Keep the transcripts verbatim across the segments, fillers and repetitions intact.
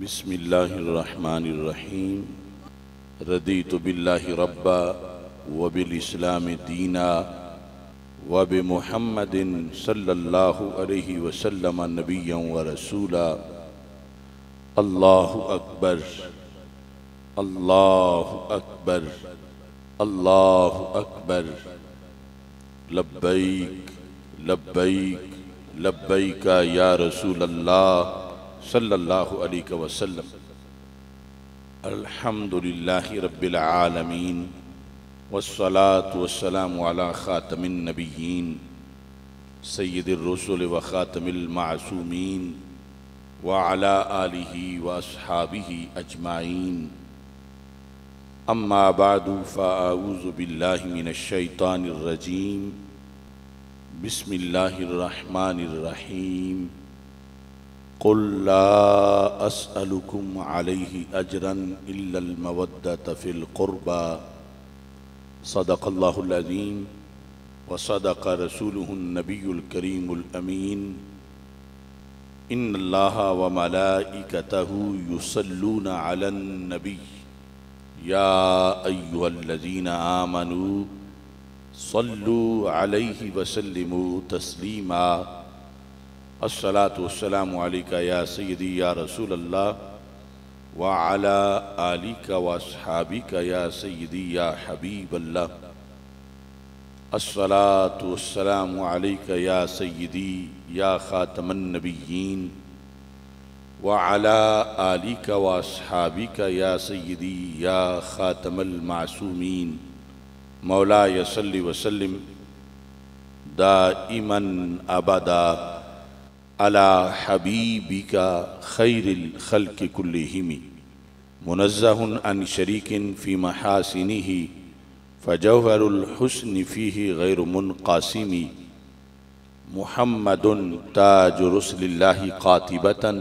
बिस्मिल्लाहिर्रहमानिर्रहीम। रदीतु बिल्लाहि रब्बा व बिल इस्लाम दीना व बि मुहम्मदिन सल्लल्लाहु अलैहि वसल्लम नबिय्यन व रसूला। अल्लाहु अकबर, अल्लाहु अकबर, अल्लाहु अकबर। लब्बैक लब्बैक लब्बैक या रसूल अल्लाह सल्लल्लाहु अलैहि वसल्लम। अल्हम्दुलिल्लाहि रब्बिल आलमीन वस्सलातु वस्सलामु अला खातमिन नबिय्यीन सय्यिदिर रसूल व खातमिल मासूमीन व अला आलिहि व अस्हाबिहि अजमाइन। अम्मा बादु फ़ाऊज़ु बिल्लाहि मिनश्शैतानिर रजीम। बिस्मिल्लाहिर्रहमानिर्रहीम। कुल ला अस्अलुकुम अलैहि अजरन इल्लल मवद्दत फिल क़ुरबा। सदक़ल्लाहुल अज़ीम व सदक़ रसूलुहुन नबियुल करीमुल अमीन। इन्नल्लाहा व मलाइकतहु युसल्लूना अलन नबी या अय्युहल्लज़ीना आमनू सल्लू अलैहि वसल्लिमू तस्लीमा। अस्सलातु वस्सलामु अलैका या सय्यदी या रसूलल्लाह व अला आलिका व अस्हाबिका या सय्यदी या हबीबल्लाह। अस्सलातु वस्सलामु अलैका या सय्यदी या खातमन नबिय्यीन व अला आलिका व अस्हाबिका या सय्यदी या खातमल मासूमीन। मौला यस्लि वसल्लिम दाइमन अबदा अला हबीबिका खैरिल खल्कि कुल्लिहिमी। मुनज़्ज़हुन अन शरीकिन फ़ी महासिनिही फ़जौहरुल हुस्नि फ़ीही गैरु मुनक़ासिमी। मुहम्मदुन ताजु रुसुलिल्लाहि क़ातिबतन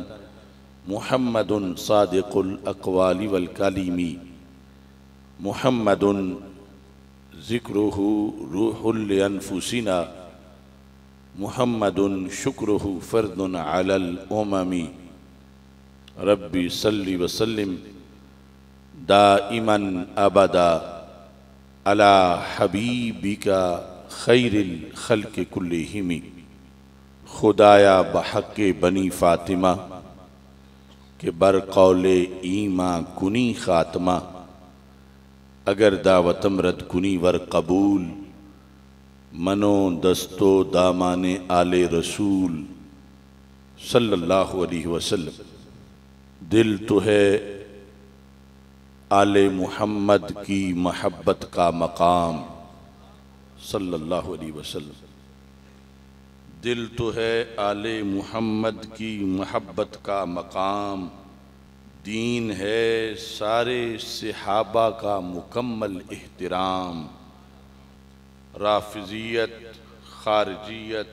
मुहम्मदुन सादिकुल अक़वालि वल कलीमी। मुहम्मदुन ज़िक्रुहु रूहुल अनफुसिना मुहम्मदुन शुक्रुहु फ़र्दुन अलल उममी। रब्बि सल्लि व सल्लिम दाइमन अबदा अला हबीबिका खैरिल खल्कि कुल्लिहिमी। खुदाया बहक़्क़े बनी फ़ातिमा के बरकौले ईमा कुनी ख़ातमा। अगर दावतम रद कुनी वर कबूल मनो दस्तो दामाने आले रसूल सल्लल्लाहु अलैहि वसल्लम। दिल तो है आले मुहम्मद की महब्बत का मकाम सल्लल्लाहु अलैहि वसल्लम। दिल तो है आले मुहम्मद की महब्बत का मकाम। दीन है सारे सहाबा का मुकम्मल एहतराम। राफ़िज़ियत ख़ारिजियत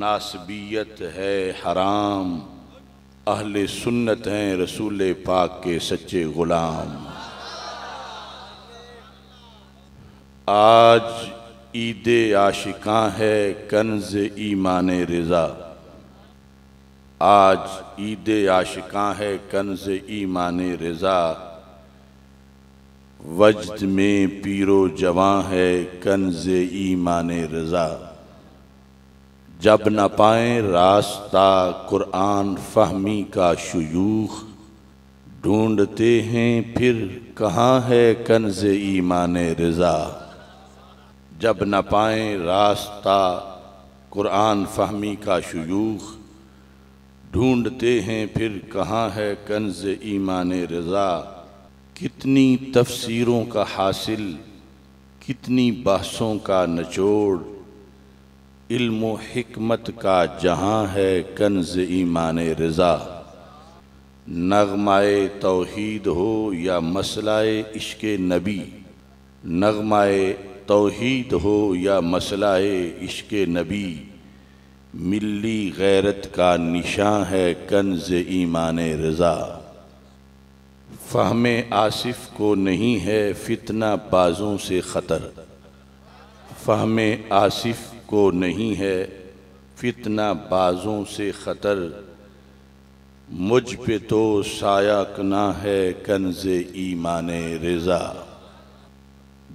नासबियत है हराम। अहले सुन्नत हैं रसूल पाक के सच्चे ग़ुलाम। आज ईद आशिकां है कंज ईमान रिज़ा। आज ईद आशिकां है कंज ईमान रिज़ा। वजद में पीरो जवां है कंज ईमान रिज़ा। जब न पाएं रास्ता कुरान फहमी का शुयूख ढूंढते हैं फिर कहाँ है कंज ईमान रिज़ा। जब न पाएं रास्ता कुरान फहमी का शुयूख ढूंढते हैं फिर कहाँ है कंज ईमान रिज़ा। कितनी तफसीरों का हासिल कितनी बहसों का निचोड़ इल्म व हिकमत का जहाँ है कंज ईमान रिज़ा। नगमाए तौहीद हो या मसलाए इश्क नबी। नगमाए तौहीद हो या मसलाए इश्क नबी। मिली गैरत का निशां है कंज ईमान रिज़ा। फ़हमे आसिफ को नहीं है फितना बाज़ों से ख़तर। फ़हमे आसिफ को नहीं है फितना बाज़ों से ख़तर। मुझ पे तो साया कना है कंज़े ईमाने रज़ा,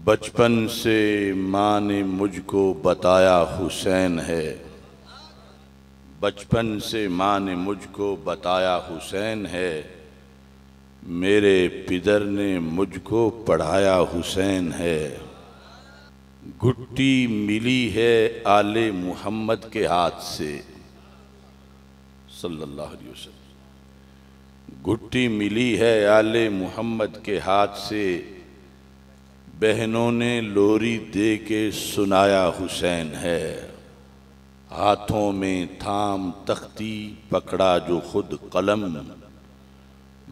बचपन से माँ ने मुझको बताया हुसैन है, बचपन से माँ ने मुझको बताया हुसैन है, मेरे पिदर ने मुझको पढ़ाया हुसैन है, घुट्टी मिली है आले मुहम्मद के हाथ से सल्लल्लाहु अलैहि वसल्लम, घुट्टी मिली है आले मुहम्मद के हाथ से, बहनों ने लोरी दे के सुनाया हुसैन है, हाथों में थाम तख्ती पकड़ा जो खुद कलम,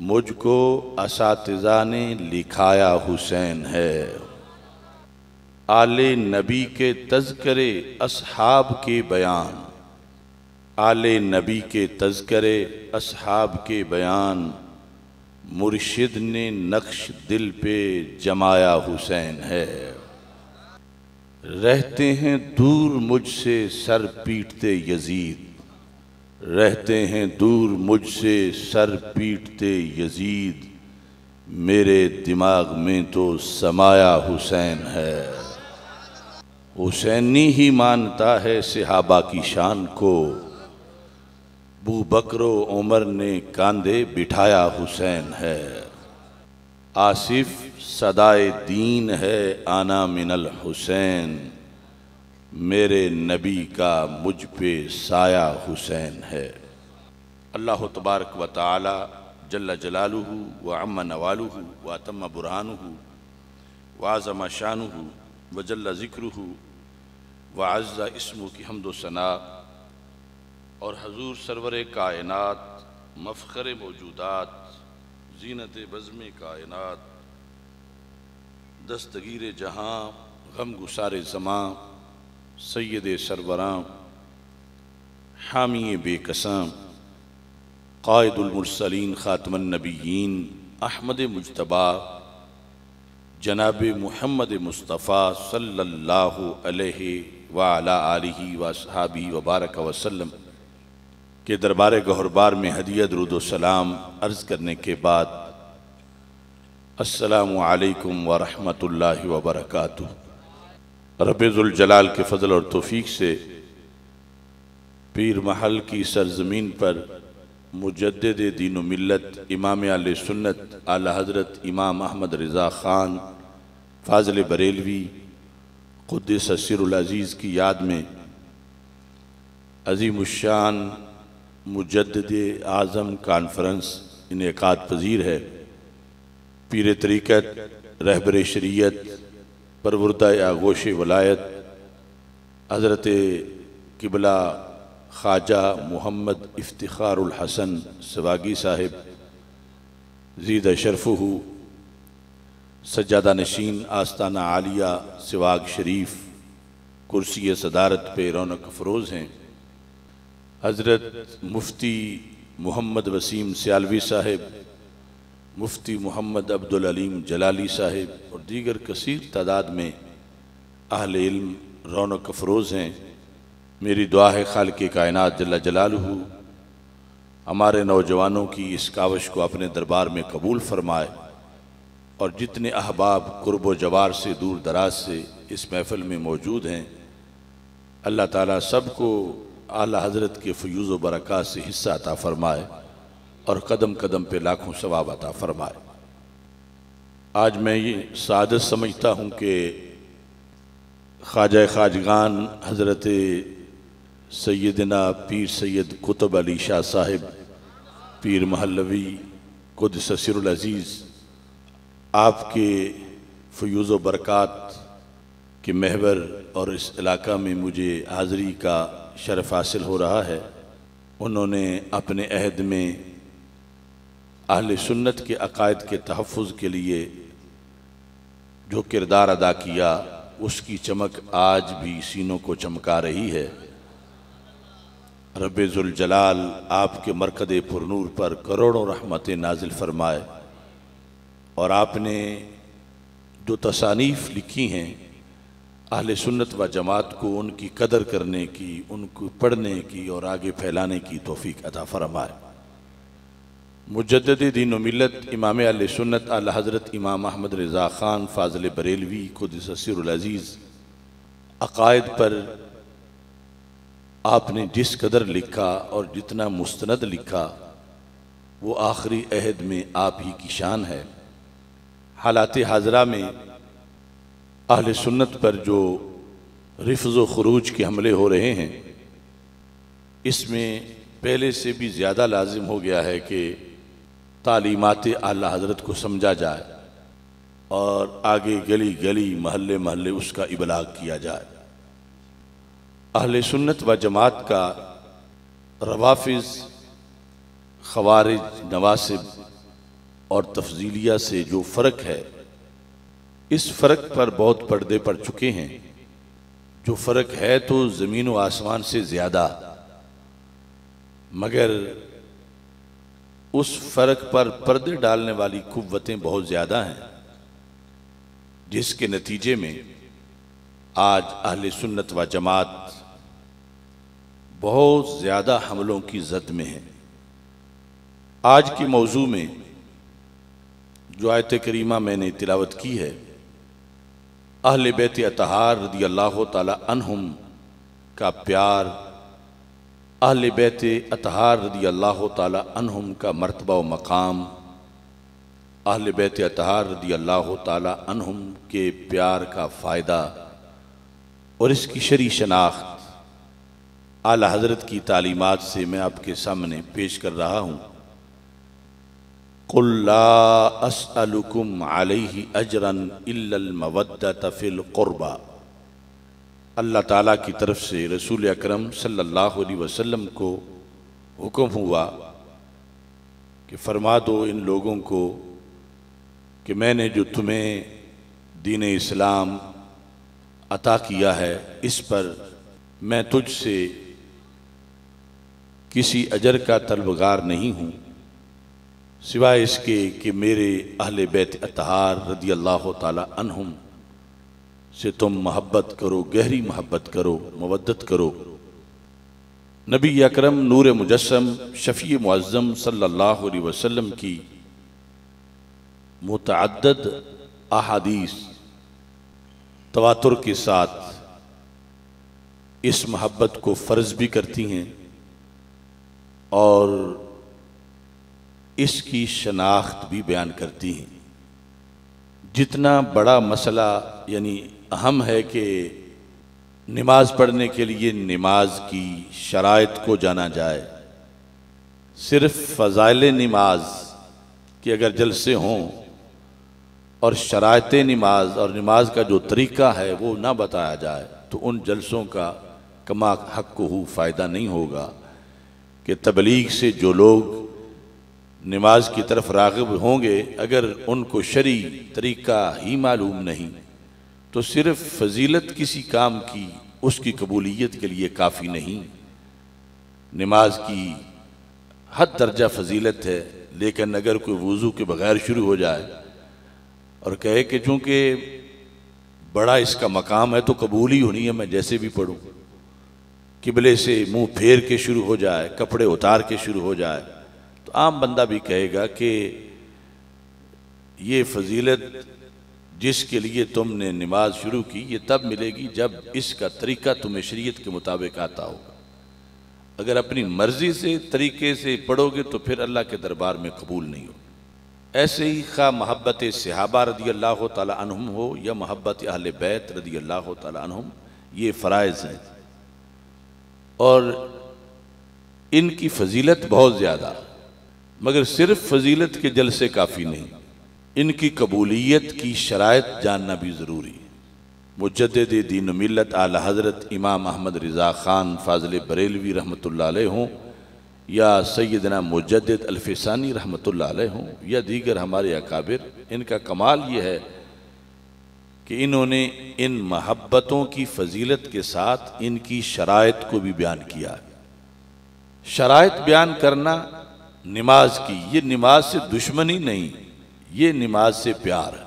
मुझको असातिज़ा ने लिखाया हुसैन है, आले नबी के तज़करे असहाब के बयान, आले नबी के तज़करे असहाब के बयान, मुर्शिद ने नक्श दिल पे जमाया हुसैन है, रहते हैं दूर मुझसे सर पीटते यजीद, रहते हैं दूर मुझसे सर पीटते यजीद, मेरे दिमाग में तो समाया हुसैन है। हुसैनी ही मानता है सहाबा की शान को, अबू बकर उमर ने कांधे बिठाया हुसैन है, आसिफ सदाए दीन है आना मिनल हुसैन, मेरे नबी का मुझ पे साया हुसैन है। अल्लाह तबारक व तआला जल्ला जलालुहु व अम्मा नवालुहु व अतम्मा बुरहानुहु व अज़मा शानुहु वजल्ला ज़िक्रुहु व अज़्ज़ा इस्मु की हम्दो सना, और हजूर सरवरे कायनात मफ़ख़रे मौजूदात ज़ीनत बज़्मे कायनात दस्तगीर जहाँ गम गुसार ज़मां सैयद सरवरां हामी बेकसम क़ायदुल मुरसलीन ख़ातमन नबिय्यीन अहमद मुज्तबा जनाब मुहम्मद मुस्तफ़ा सल्लल्लाहु अलैहि व अला आलिहि व असहाबी व बारक वसल्लम के दरबार गौहरबार में हदिया दुरूद व सलाम अर्ज़ करने के बाद अस्सलामु अलैकुम व रहमतुल्लाहि व बरकातुहू। रब्बिल जलाल के फजल और तौफीक से पीर महल की सरजमीन पर मुजद्दिद दीन व मिल्लत इमाम आले सुन्नत आला हजरत इमाम अहमद रज़ा ख़ान फ़ाज़िल बरेलवी क़ुद्दस सिरुल अज़ीज़ की याद में अज़ीम शान मुजद्दिद आज़म कॉन्फ्रेंस इनेकाद पजीर है। पीर तरीक़त रहबर शरीयत परवरदा आगोश वलायत हज़रत क़िबला ख्वाजा मोहम्मद इफ्तिखारुल हसन सवागी साहिब ज़ीद शरफ़ुहु सज्जादा नशीन आस्ताना आलिया सवाग शरीफ कुर्सी सदारत पे रौनक अफरोज़ हैं। हज़रत मुफ्ती मोहम्मद वसीम सियालवी साहिब, मुफ्ती मोहम्मद अब्दुल अलीम जलाली साहिब और दीगर कसीर तादाद में अहले इल्म रौनक अफरोज़ हैं। मेरी दुआ है खालिक़े कायनात जल्ला जलालुहू हमारे नौजवानों की इस कावश को अपने दरबार में कबूल फ़रमाए, और जितने अहबाब कुर्ब व जवार से दूर दराज से इस महफ़िल में मौजूद हैं, अल्लाह ताला सब को आला हज़रत के फ़ुयूज़ व बरक़ात से हिस्सा अता फ़रमाए और कदम कदम पे लाखों सवाब अता फ़रमाए। आज मैं ये सादत समझता हूँ कि ख्वाजा ख्वाजगान हज़रत सैदना पीर सैयद कुतुब अली शाह साहिब पीर महलवी क़ुद्दस सिरुल अज़ीज़ आपके फ़ुयूज़ व बरक़ात के महवर और इस इलाक़ा में मुझे हाज़री का शरफ़ हासिल हो रहा है। उन्होंने अपने अहद में अहले सुन्नत के अक़ायद के तहफ़्फ़ुज़ के लिए जो किरदार अदा किया उसकी चमक आज भी सीनों को चमका रही है। रब्बे जुल जलाल आपके मरकद पुरनूर पर करोड़ों रहमतें नाजिल फरमाए, और आपने जो तसानीफ़ लिखी हैं अहले सुन्नत व जमात को उनकी कदर करने की, उनको पढ़ने की और आगे फैलाने की तौफीक अता फरमाए। मुजद्दद दीन व मिलत इमाम अहले सुन्नत आला हज़रत इमाम अहमद रज़ा ख़ान फ़ाज़िल बरेलवी क़ुद्दस सिरुल अज़ीज़ अक़ायद पर आपने जिस कदर लिखा और जितना मुस्तनद लिखा वो आखिरी अहद में आप ही की शान है। हालात हाजरा में अहले सुन्नत पर जो रिफ्ज़ व ख़ुरूज के हमले हो रहे हैं इसमें पहले से भी ज़्यादा लाजिम हो गया है कि तालीमात आला हज़रत को समझा जाए और आगे गली गली महल्ले महल्ले उसका इबलाग किया जाए। अहले सुन्नत व जमात का रवाफिज़ खवारिज नवासिब और तफजीलिया से जो फ़र्क है इस फ़र्क पर बहुत पर्दे पड़ चुके हैं। जो फ़र्क है तो ज़मीन व आसमान से ज़्यादा, मगर उस फ़र्क पर पर्दे डालने वाली कुव्वतें बहुत ज़्यादा हैं, जिसके नतीजे में आज अहले सुन्नत व जमात बहुत ज़्यादा हमलों की जद में है। आज के मौजू में जो आयत करीमा मैंने तिलावत की है, अहले बैत अतहार रदी अल्लाह ताला अन्हुम का प्यार, अहले बैत अतहार रदी अल्लाह ताला अन्हुम का मरतबा व मकाम, अहले बैत अतहार रदी अल्लाह ताला अन्हुम के प्यार का फ़ायदा और इसकी शरी शनाख्त आला हज़रत की तालीमात से मैं आपके सामने पेश कर रहा हूँ। कुल ला अस्अलुकुम अलैहि अजरन इल्लल मवद्दत फिल क़ुर्बा। अल्लाह ताला की तरफ से रसूल अकरम सल्लल्लाहु अलैहि वसल्लम को हुक्म हुआ कि फरमा दो इन लोगों को कि मैंने जो तुम्हें दीन इस्लाम अता किया है इस पर मैं तुझसे किसी अजर का तलबगार नहीं हूँ सिवाय इसके कि मेरे अहले बैत अतहार रदी अल्लाह ताला अन्हुम से तुम मोहब्बत करो, गहरी मोहब्बत करो, मवद्दत करो। नबी अकरम नूर मुजस्सम शफी मुअज़्ज़म सल्लल्लाहु अलैहि वसल्लम की मुतअद्दद अहादीस तवातुर के साथ इस मोहब्बत को फ़र्ज़ भी करती हैं और इसकी शनाख्त भी बयान करती हैं। जितना बड़ा मसला यानी अहम है कि नमाज पढ़ने के लिए नमाज की शराइत को जाना जाए। सिर्फ फ़ज़ाइल नमाज के अगर जलसे हों और शराइत नमाज और नमाज का जो तरीक़ा है वो ना बताया जाए तो उन जलसों का कमा हक़ को हु फ़ायदा नहीं होगा कि तबलीग से जो लोग नमाज की तरफ राग़िब होंगे अगर उनको शरी तरीक़ा ही मालूम नहीं तो सिर्फ़ फजीलत किसी काम की उसकी कबूलियत के लिए काफ़ी नहीं। नमाज की हद दर्जा फजीलत है, लेकिन अगर कोई वुज़ू के बग़ैर शुरू हो जाए और कहे कि चूँकि बड़ा इसका मकाम है तो कबूल ही होनी है, मैं जैसे भी पढ़ूँ, किबले से मुँह फेर के शुरू हो जाए, कपड़े उतार के शुरू हो जाए तो आम बंदा भी कहेगा कि ये फजीलत जिसके लिए तुमने नमाज शुरू की ये तब मिलेगी जब इसका तरीक़ा तुम्हें शरीयत के मुताबिक आता होगा। अगर अपनी मर्ज़ी से तरीक़े से पढ़ोगे तो फिर अल्लाह के दरबार में कबूल नहीं होगा। ऐसे ही खा मोहब्बत सहाबा रदी अल्लाह ताला अन्हुम हो या मोहब्बत अहले बैत रदी अल्लाह ताला अन्हुम, ये फ़राइज़ हैं और इनकी फजीलत बहुत ज़्यादा, मगर सिर्फ फजीलत के जलसे काफ़ी नहीं, इनकी कबूलियत की शराइत जानना भी ज़रूरी है। मुजद्दद दीन व मिलत आला हज़रत इमाम अहमद रज़ा ख़ान फ़ाज़िल बरेलवी रहमतुल्लाह अलैह हों या सैयदना मुजद्दद अल्फ़िसानी रहमतुल्लाह अलैह हों या दीगर हमारे अकाबिर, इनका कमाल ये है कि इन्होंने इन महब्बतों की फजीलत के साथ इनकी शराइत को भी बयान किया। शराइत बयान करना नमाज की, ये नमाज से दुश्मनी नहीं, ये नमाज से प्यार है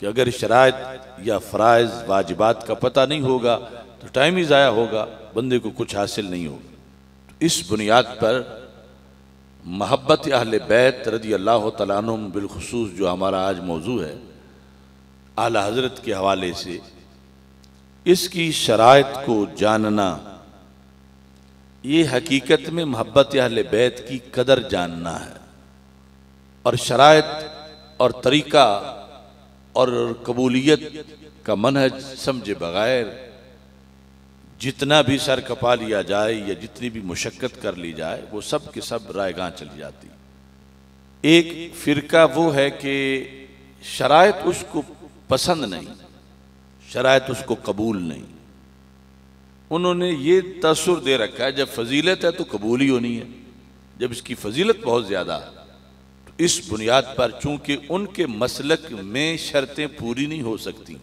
कि अगर शराइत या फ़राइज़ वाजिबात का पता नहीं होगा तो टाइम ही ज़ाया होगा, बंदे को कुछ हासिल नहीं होगा। तो इस बुनियाद पर महब्बत अहले बैत रज़ी अल्लाह तआला अन्हुम बिलखुसूस जो हमारा आज मौजू है आला हज़रत के हवाले से, इसकी शराइत को जानना, ये हकीकत में महब्बत अहले बैत की कदर जानना है। और शराइत और तरीक़ा और कबूलियत का मनहज समझे बग़ैर जितना भी सर कपा लिया जाए या जितनी भी मुशक्क़त कर ली जाए वो सब के सब रायगां चली जाती। एक फ़िरका वो है कि शराइत उसको पसंद नहीं, शराइत उसको कबूल नहीं। उन्होंने ये तसुर दे रखा है जब फजीलत है तो कबूल ही होनी है, जब इसकी फजीलत बहुत ज़्यादा है तो इस बुनियाद पर चूँकि उनके मसलक में शर्तें पूरी नहीं हो सकती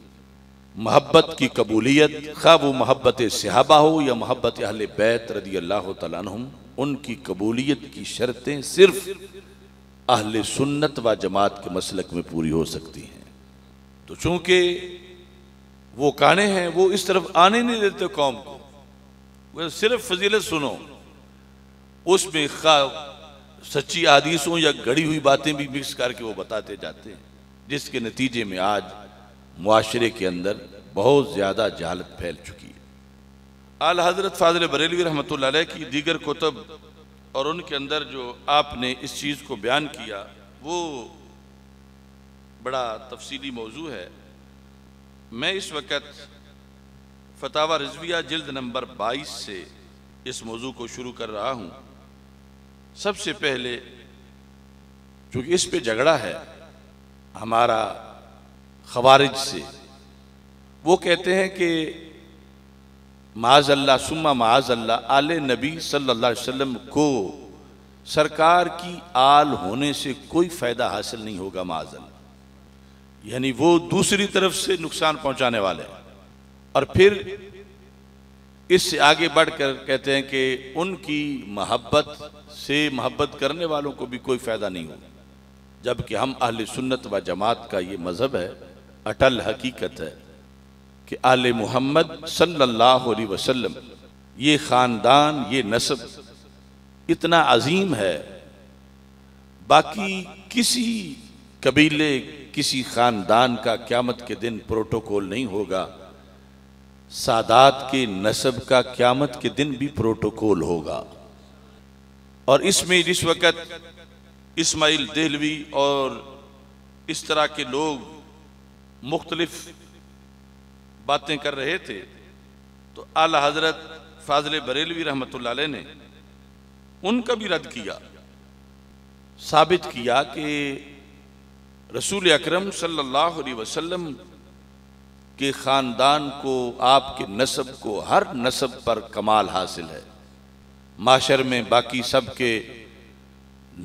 महब्बत की कबूलियत, खा वो महब्बत सहाबा हो या महब्बत अहले बैत रज़ी अल्लाह तआला अन्हुम, उनकी कबूलियत की शर्तें सिर्फ अहले सुन्नत व जमात के मसलक में पूरी हो सकती हैं। तो चूँकि वो काने हैं, वो इस तरफ आने नहीं देते कौम को, वो सिर्फ फजीलत सुनो, उसमें खा सच्ची हदीसों या गढ़ी हुई बातें भी मिक्स करके वो बताते जाते हैं, जिसके नतीजे में आज मुआशरे के अंदर बहुत ज़्यादा जहालत फैल चुकी है। आला हज़रत फ़ाज़िल बरेलवी रहमतुल्लाह अलैह की दीगर कुतब और उनके अंदर जो आपने इस चीज़ को बयान किया वो बड़ा तफसीली मौजू है। मैं इस वक्त फतावा रिज़विया जिल्द नंबर बाईस से इस मौजू को शुरू कर रहा हूँ। सबसे पहले चूँकि इस पर झगड़ा है हमारा खवारिज से, वो कहते हैं कि माज़ल्लाह सुम्मा माज़ल्लाह आले नबी सल्लल्लाहु अलैहि वसल्लम को सरकार की आल होने से कोई फ़ायदा हासिल नहीं होगा माज़ल्लाह, यानी वो दूसरी तरफ से नुकसान पहुंचाने वाले हैं। और फिर इससे आगे बढ़कर कहते हैं कि उनकी महब्बत से महब्बत करने वालों को भी कोई फ़ायदा नहीं होगा, जबकि हम अहले सुन्नत व जमात का ये मज़हब है, अटल हकीकत है कि आले मुहम्मद सल्लल्लाहु अलैहि वसल्लम, ये ख़ानदान, ये नस्ब इतना अजीम है, बाकी किसी कबीले किसी ख़ानदान का क़यामत के दिन प्रोटोकॉल नहीं होगा। सादात के नस्ब का क़यामत के दिन भी प्रोटोकॉल होगा। और इसमें जिस वक़्त इस्माइल दहलवी और इस तरह के लोग मुख्तलिफ बातें कर रहे थे तो आला हजरत फ़ाज़िल बरेलवी रहमतुल्लाह अलैह ने उनका भी रद्द किया, साबित किया कि रसूल अकरम सल्लल्लाहु अलैहि वसल्लम के ख़ानदान को, आपके नस्ब को, हर नस्ब पर कमाल हासिल है। माशर में बाकी सब के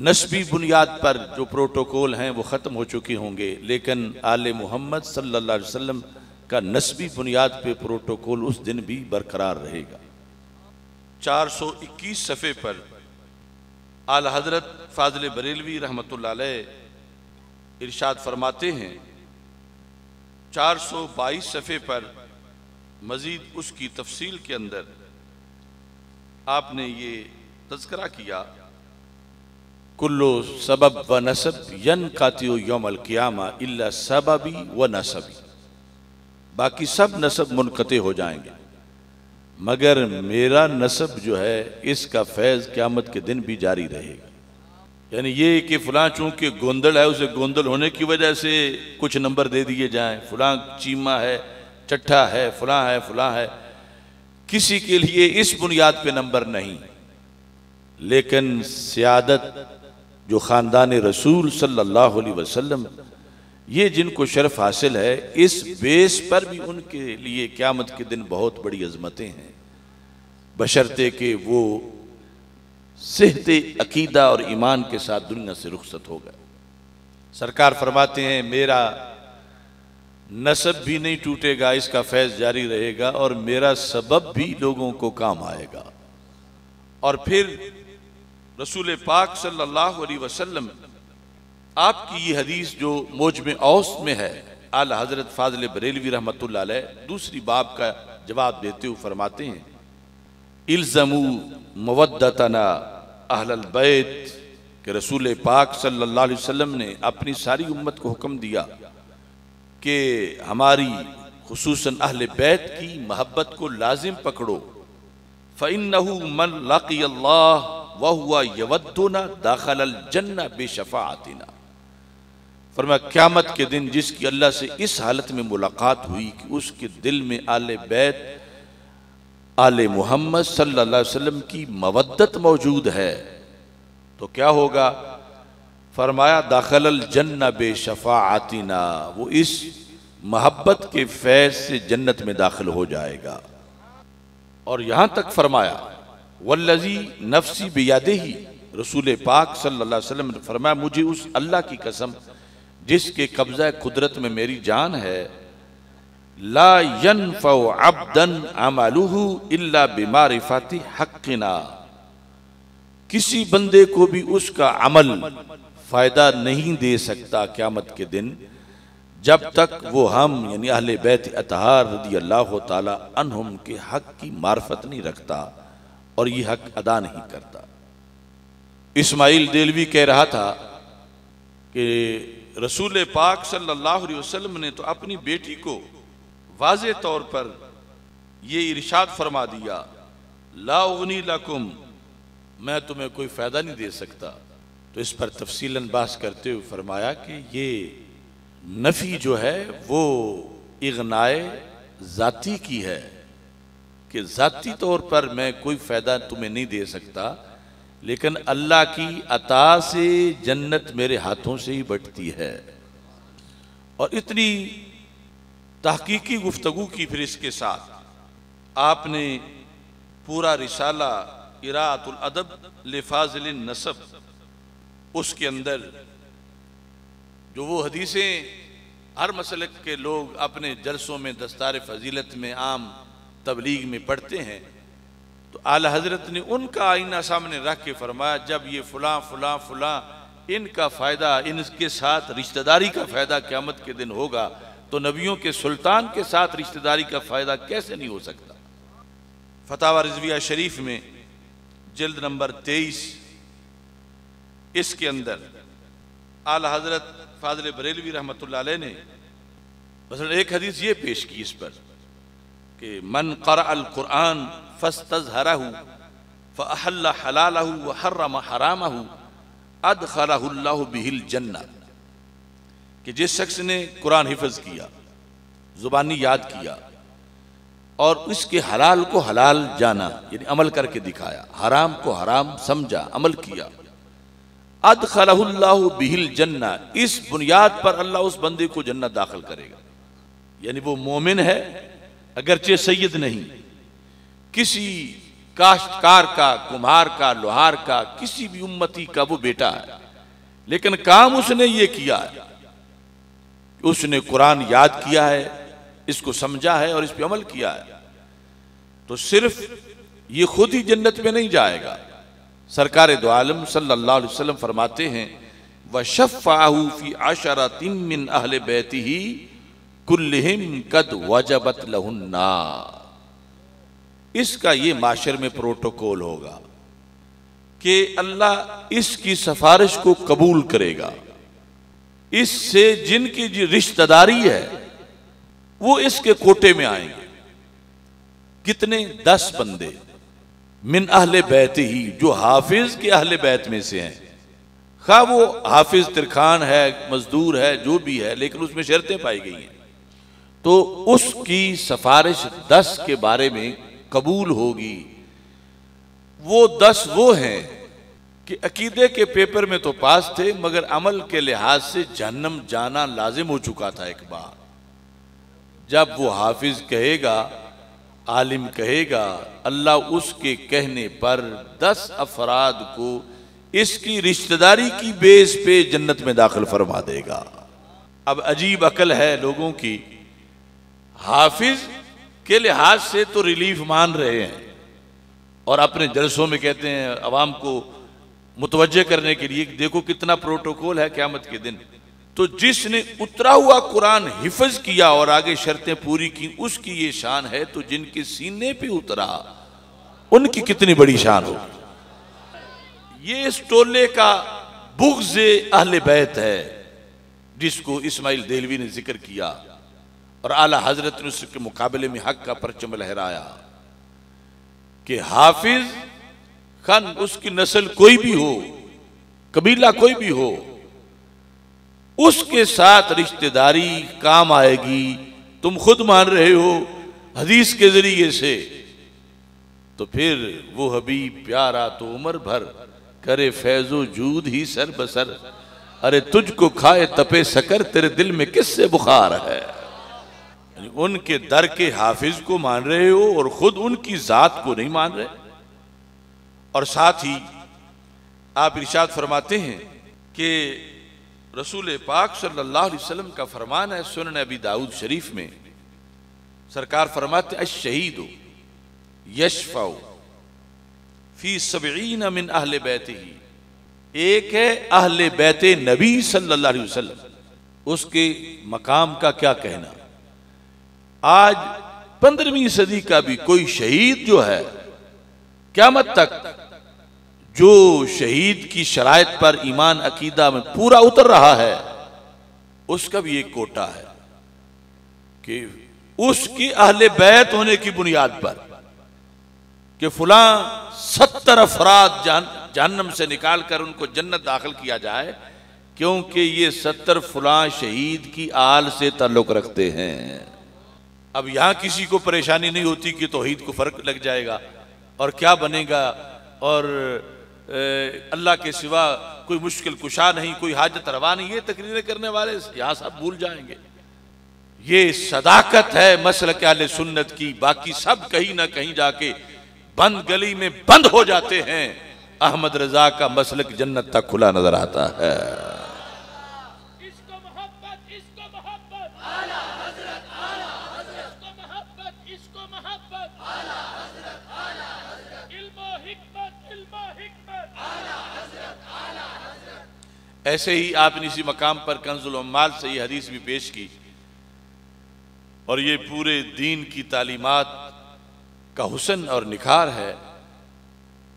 नस्बी बुनियाद पर जो प्रोटोकॉल हैं वो ख़त्म हो चुके होंगे, लेकिन आले मुहम्मद सल्लल्लाहु अलैहि वसल्लम का नस्बी बुनियाद पे प्रोटोकॉल उस दिन भी बरकरार रहेगा। चार सौ इक्कीस सफ़े पर आला हज़रत फ़ाज़िल बरेलवी रहमतुल्लाह अलैह इरशाद फरमाते हैं, चार सौ बाईस सफ़े पर मज़ीद उसकी तफसील के अंदर आपने ये तज़किरा किया, कुल्लो सबब व नसब यनक़ातिउ यौमल क़ियामा इल्ला सबबी व नसबी, बाकी सब नसब मुनक़ते हो जाएंगे मगर मेरा नसब जो है इसका फैज़ क़्यामत के दिन भी जारी रहेगा। यानी ये कि फ़लाँ चूँकि गोंदल है उसे गोंदल होने की वजह से कुछ नंबर दे दिए जाएँ, फ़लाँ चीमा है, चट्ठा है, फ़लाँ है, फ़लाँ है, किसी के लिए इस बुनियाद पर नंबर नहीं। लेकिन सियादत जो ख़ानदान रसूल सल्लल्लाहु अलैहि वसल्लम, ये जिनको शर्फ हासिल है, इस बेस पर भी उनके लिए क़्यामत के दिन बहुत बड़ी अज़मतें हैं, बशर्ते कि वो सेहते अकीदा और ईमान के साथ दुनिया से रुखसत हो गए। सरकार फरमाते हैं मेरा नसब भी नहीं टूटेगा, इसका फैज़ जारी रहेगा और मेरा सबब भी लोगों को काम आएगा। और फिर रसूल पाक सल्लल्लाहु अलैहि वसल्लम आपकी ये हदीस जो मौज में औस में है, आला हज़रत फ़ाज़िल बरेलवी रहमतुल्लाह अलैह दूसरी बाब का जवाब देते हुए फरमाते हैं, इल्ज़मू मवद्दतना अहलल बैत कि रसूल पाक सल्लल्लाहु अलैहि वसल्लम ने अपनी सारी उम्मत को हुक्म दिया कि हमारी खुसूसन अहले बैत की महब्बत को लाजिम पकड़ो। फ़इन्नहु मन लक़िया अल्लाह व हुवा यवद्दुना दाखलल जन्नह बिशफ़ाअतिना। फरमाया क़यामत के दिन जिसकी अल्लाह से इस हालत में मुलाकात हुई कि उसके दिल में आले बैत आले मोहम्मद सल्लल्लाहु अलैहि वसल्लम की मवद्दत मौजूद है तो क्या होगा। फरमाया दाखलल जन्नह बिशफ़ाअतिना, वो इस महब्बत के फैज से जन्नत में दाखिल हो जाएगा। और यहाँ तक फरमाया वल्लज़ी नफसी बियादिही, रसूल पाक सल्लल्लाहु अलैहि वसल्लम ने फरमाया मुझे उस अल्लाह की कसम जिसके कब्जा कुदरत में मेरी जान है, ला यनफ़उ अब्दन अमलुहु इल्ला बिमारिफ़ति हक़्क़िना, किसी बंदे को भी उसका अमल फ़ायदा नहीं दे सकता क़यामत के दिन जब तक वो हम यानी अहले बैत अतहार रदियल्लाहु ताला अन्हुम के हक़ की मार्फत नहीं रखता और ये हक़ अदा नहीं करता। इस्माइल देलवी कह रहा था कि रसूल पाक सल्लल्लाहु अलैहि वसल्लम ने तो अपनी बेटी को वाज़े तौर पर ये इरशाद फरमा दिया, ला उगनी लकुम, मैं तुम्हें कोई फ़ायदा नहीं दे सकता। तो इस पर तफसीलन बहस करते हुए फरमाया कि ये नफ़ी जो है वो इगनाए ज़ाती की है कि ज़ाती तौर पर मैं कोई फ़ायदा तुम्हें नहीं दे सकता, लेकिन अल्लाह की अता से जन्नत मेरे हाथों से ही बटती है। और इतनी तहकीकी गुफ्तगू की फिर इसके साथ आपने पूरा रिसाला इराअतुल अदब लिफाज़िलिन नसब उसके अंदर जो वो हदीसें हर मसलक के लोग अपने जलसों में दस्तार फजीलत में आम तबलीग में पढ़ते हैं तो आला हजरत ने उनका आईना सामने रख के फरमाया जब ये फलां फलां फलां इनका फ़ायदा इनके साथ रिश्तेदारी का फ़ायदा क़यामत के दिन होगा तो नबियों के सुल्तान के साथ रिश्तेदारी का फ़ायदा कैसे नहीं हो सकता। फतावा रिज़विया शरीफ में जल्द नंबर तेईस इसके अंदर आला हजरत फाज़िल बरेलवी रहमतुल्लाह अलैह ने बस एक हदीस ये पेश की इस पर कि मन क़रा अल कुरान फ़स्तज़हरहु फ़अहल्ला हलालहु व हर्रम हरामहु अदख़लहुल्लाहु बिहिल जन्नह, कि जिस शख्स ने कुरान हिफ्ज़ किया ज़ुबानी याद किया और उसके हलाल को हलाल जाना यानी अमल करके दिखाया, हराम को हराम समझा अमल किया, अदखलहुल्लाहु बिहिल जन्नह, इस बुनियाद पर अल्लाह उस बंदे को जन्नत दाखिल करेगा। यानी वो मोमिन है अगरचे सैयद नहीं, किसी काश्तकार का कुम्हार का लोहार का किसी भी उम्मती का वो बेटा है, लेकिन काम उसने ये किया है उसने कुरान याद किया है इसको समझा है और इस पर अमल किया है तो सिर्फ ये खुद ही जन्नत में नहीं जाएगा। सरकार दो आलम सल्लल्लाहु अलैहि वसल्लम फरमाते हैं व शफ़ाहू फ़ी अशरतिम मिन अहले बैतिही कुल्लिहिम कद वजबत लहुन्ना, इसका ये माशरे में प्रोटोकॉल होगा कि अल्लाह इसकी सिफारिश को कबूल करेगा। इससे जिनकी जी रिश्तेदारी है वो इसके कोटे में आएंगे। कितने? दस बंदे मिन अहले बैत ही, जो हाफिज के अहले बैत में से हैं, खा वो हाफिज तिरखान है मजदूर है जो भी है, लेकिन उसमें शर्तें पाई गई हैं तो उसकी सिफारिश दस के बारे में कबूल होगी। वो दस वो हैं कि अकीदे के पेपर में तो पास थे मगर अमल के लिहाज से जहन्नम जाना लाजिम हो चुका था। एक बार जब वो हाफिज कहेगा आलिम कहेगा अल्लाह उसके कहने पर दस अफराद को इसकी रिश्तेदारी की बेस पे जन्नत में दाखिल फरमा देगा। अब अजीब अकल है लोगों की, हाफिज के लिहाज से तो रिलीफ मान रहे हैं और अपने जलसों में कहते हैं आवाम को मुतवज्जे करने के लिए देखो कितना प्रोटोकॉल है क़यामत के दिन, तो जिसने उतरा हुआ कुरान हिफ्ज किया और आगे शर्तें पूरी की उसकी ये शान है, तो जिनके सीने पे उतरा उनकी कितनी बड़ी शान हो। ये इस टोले का बुग़्ज़ अहले बैत है, जिसको इस्माइल देहलवी ने जिक्र किया और आला हजरत ने उसके मुकाबले में हक का परचम लहराया कि हाफिज खान उसकी नस्ल कोई भी हो, कबीला कोई भी हो, उसके साथ रिश्तेदारी काम आएगी। तुम खुद मान रहे हो हदीस के जरिए से, तो फिर वो हबीब प्यारा तो उम्र भर करे फैजो जूद ही सर बसर। अरे तुझको खाए तपे सकर, तेरे दिल में किससे बुखार है। उनके दर के हाफिज को मान रहे हो और खुद उनकी जात को नहीं मान रहे। और साथ ही आप इरशाद फरमाते हैं कि रसूल पाक सल्लल्लाहु अलैहि वसल्लम का फरमान है सुनन अबी दाऊद शरीफ में, सरकार फरमाते अश्शहीदो यशफाओ फी सबईन मिन अहले बैतिही। एक है अहले बैत नबी सल्लल्लाहु अलैहि वसल्लम, उसके मकाम का क्या कहना। आज पंद्रहवीं सदी का भी कोई शहीद जो है, क़यामत तक जो शहीद की शरायत पर ईमान अकीदा में पूरा उतर रहा है, उसका भी एक कोटा है कि उसकी अहले बैत होने की बुनियाद पर कि फुलां सत्तर अफराद जान जहन्नम से निकाल कर उनको जन्नत दाखिल किया जाए, क्योंकि ये सत्तर फुलां शहीद की आल से ताल्लुक़ रखते हैं। अब यहाँ किसी को परेशानी नहीं होती कि तौहीद को फ़र्क लग जाएगा और क्या बनेगा, और अल्लाह के सिवा कोई मुश्किल कुशा नहीं, कोई हाजत रवा नहीं। ये तकरीरें करने वाले यहाँ सब भूल जाएंगे। ये सदाकत है मसलक अहले सुन्नत की। बाकी सब कहीं ना कहीं जाके बंद गली में बंद हो जाते हैं, अहमद रजा का मसलक जन्नत तक खुला नजर आता है। ऐसे ही आपने इसी मकाम पर कंजुल उम्माल से ये हदीस भी पेश की, और ये पूरे दीन की तालीमात का हुस्न और निखार है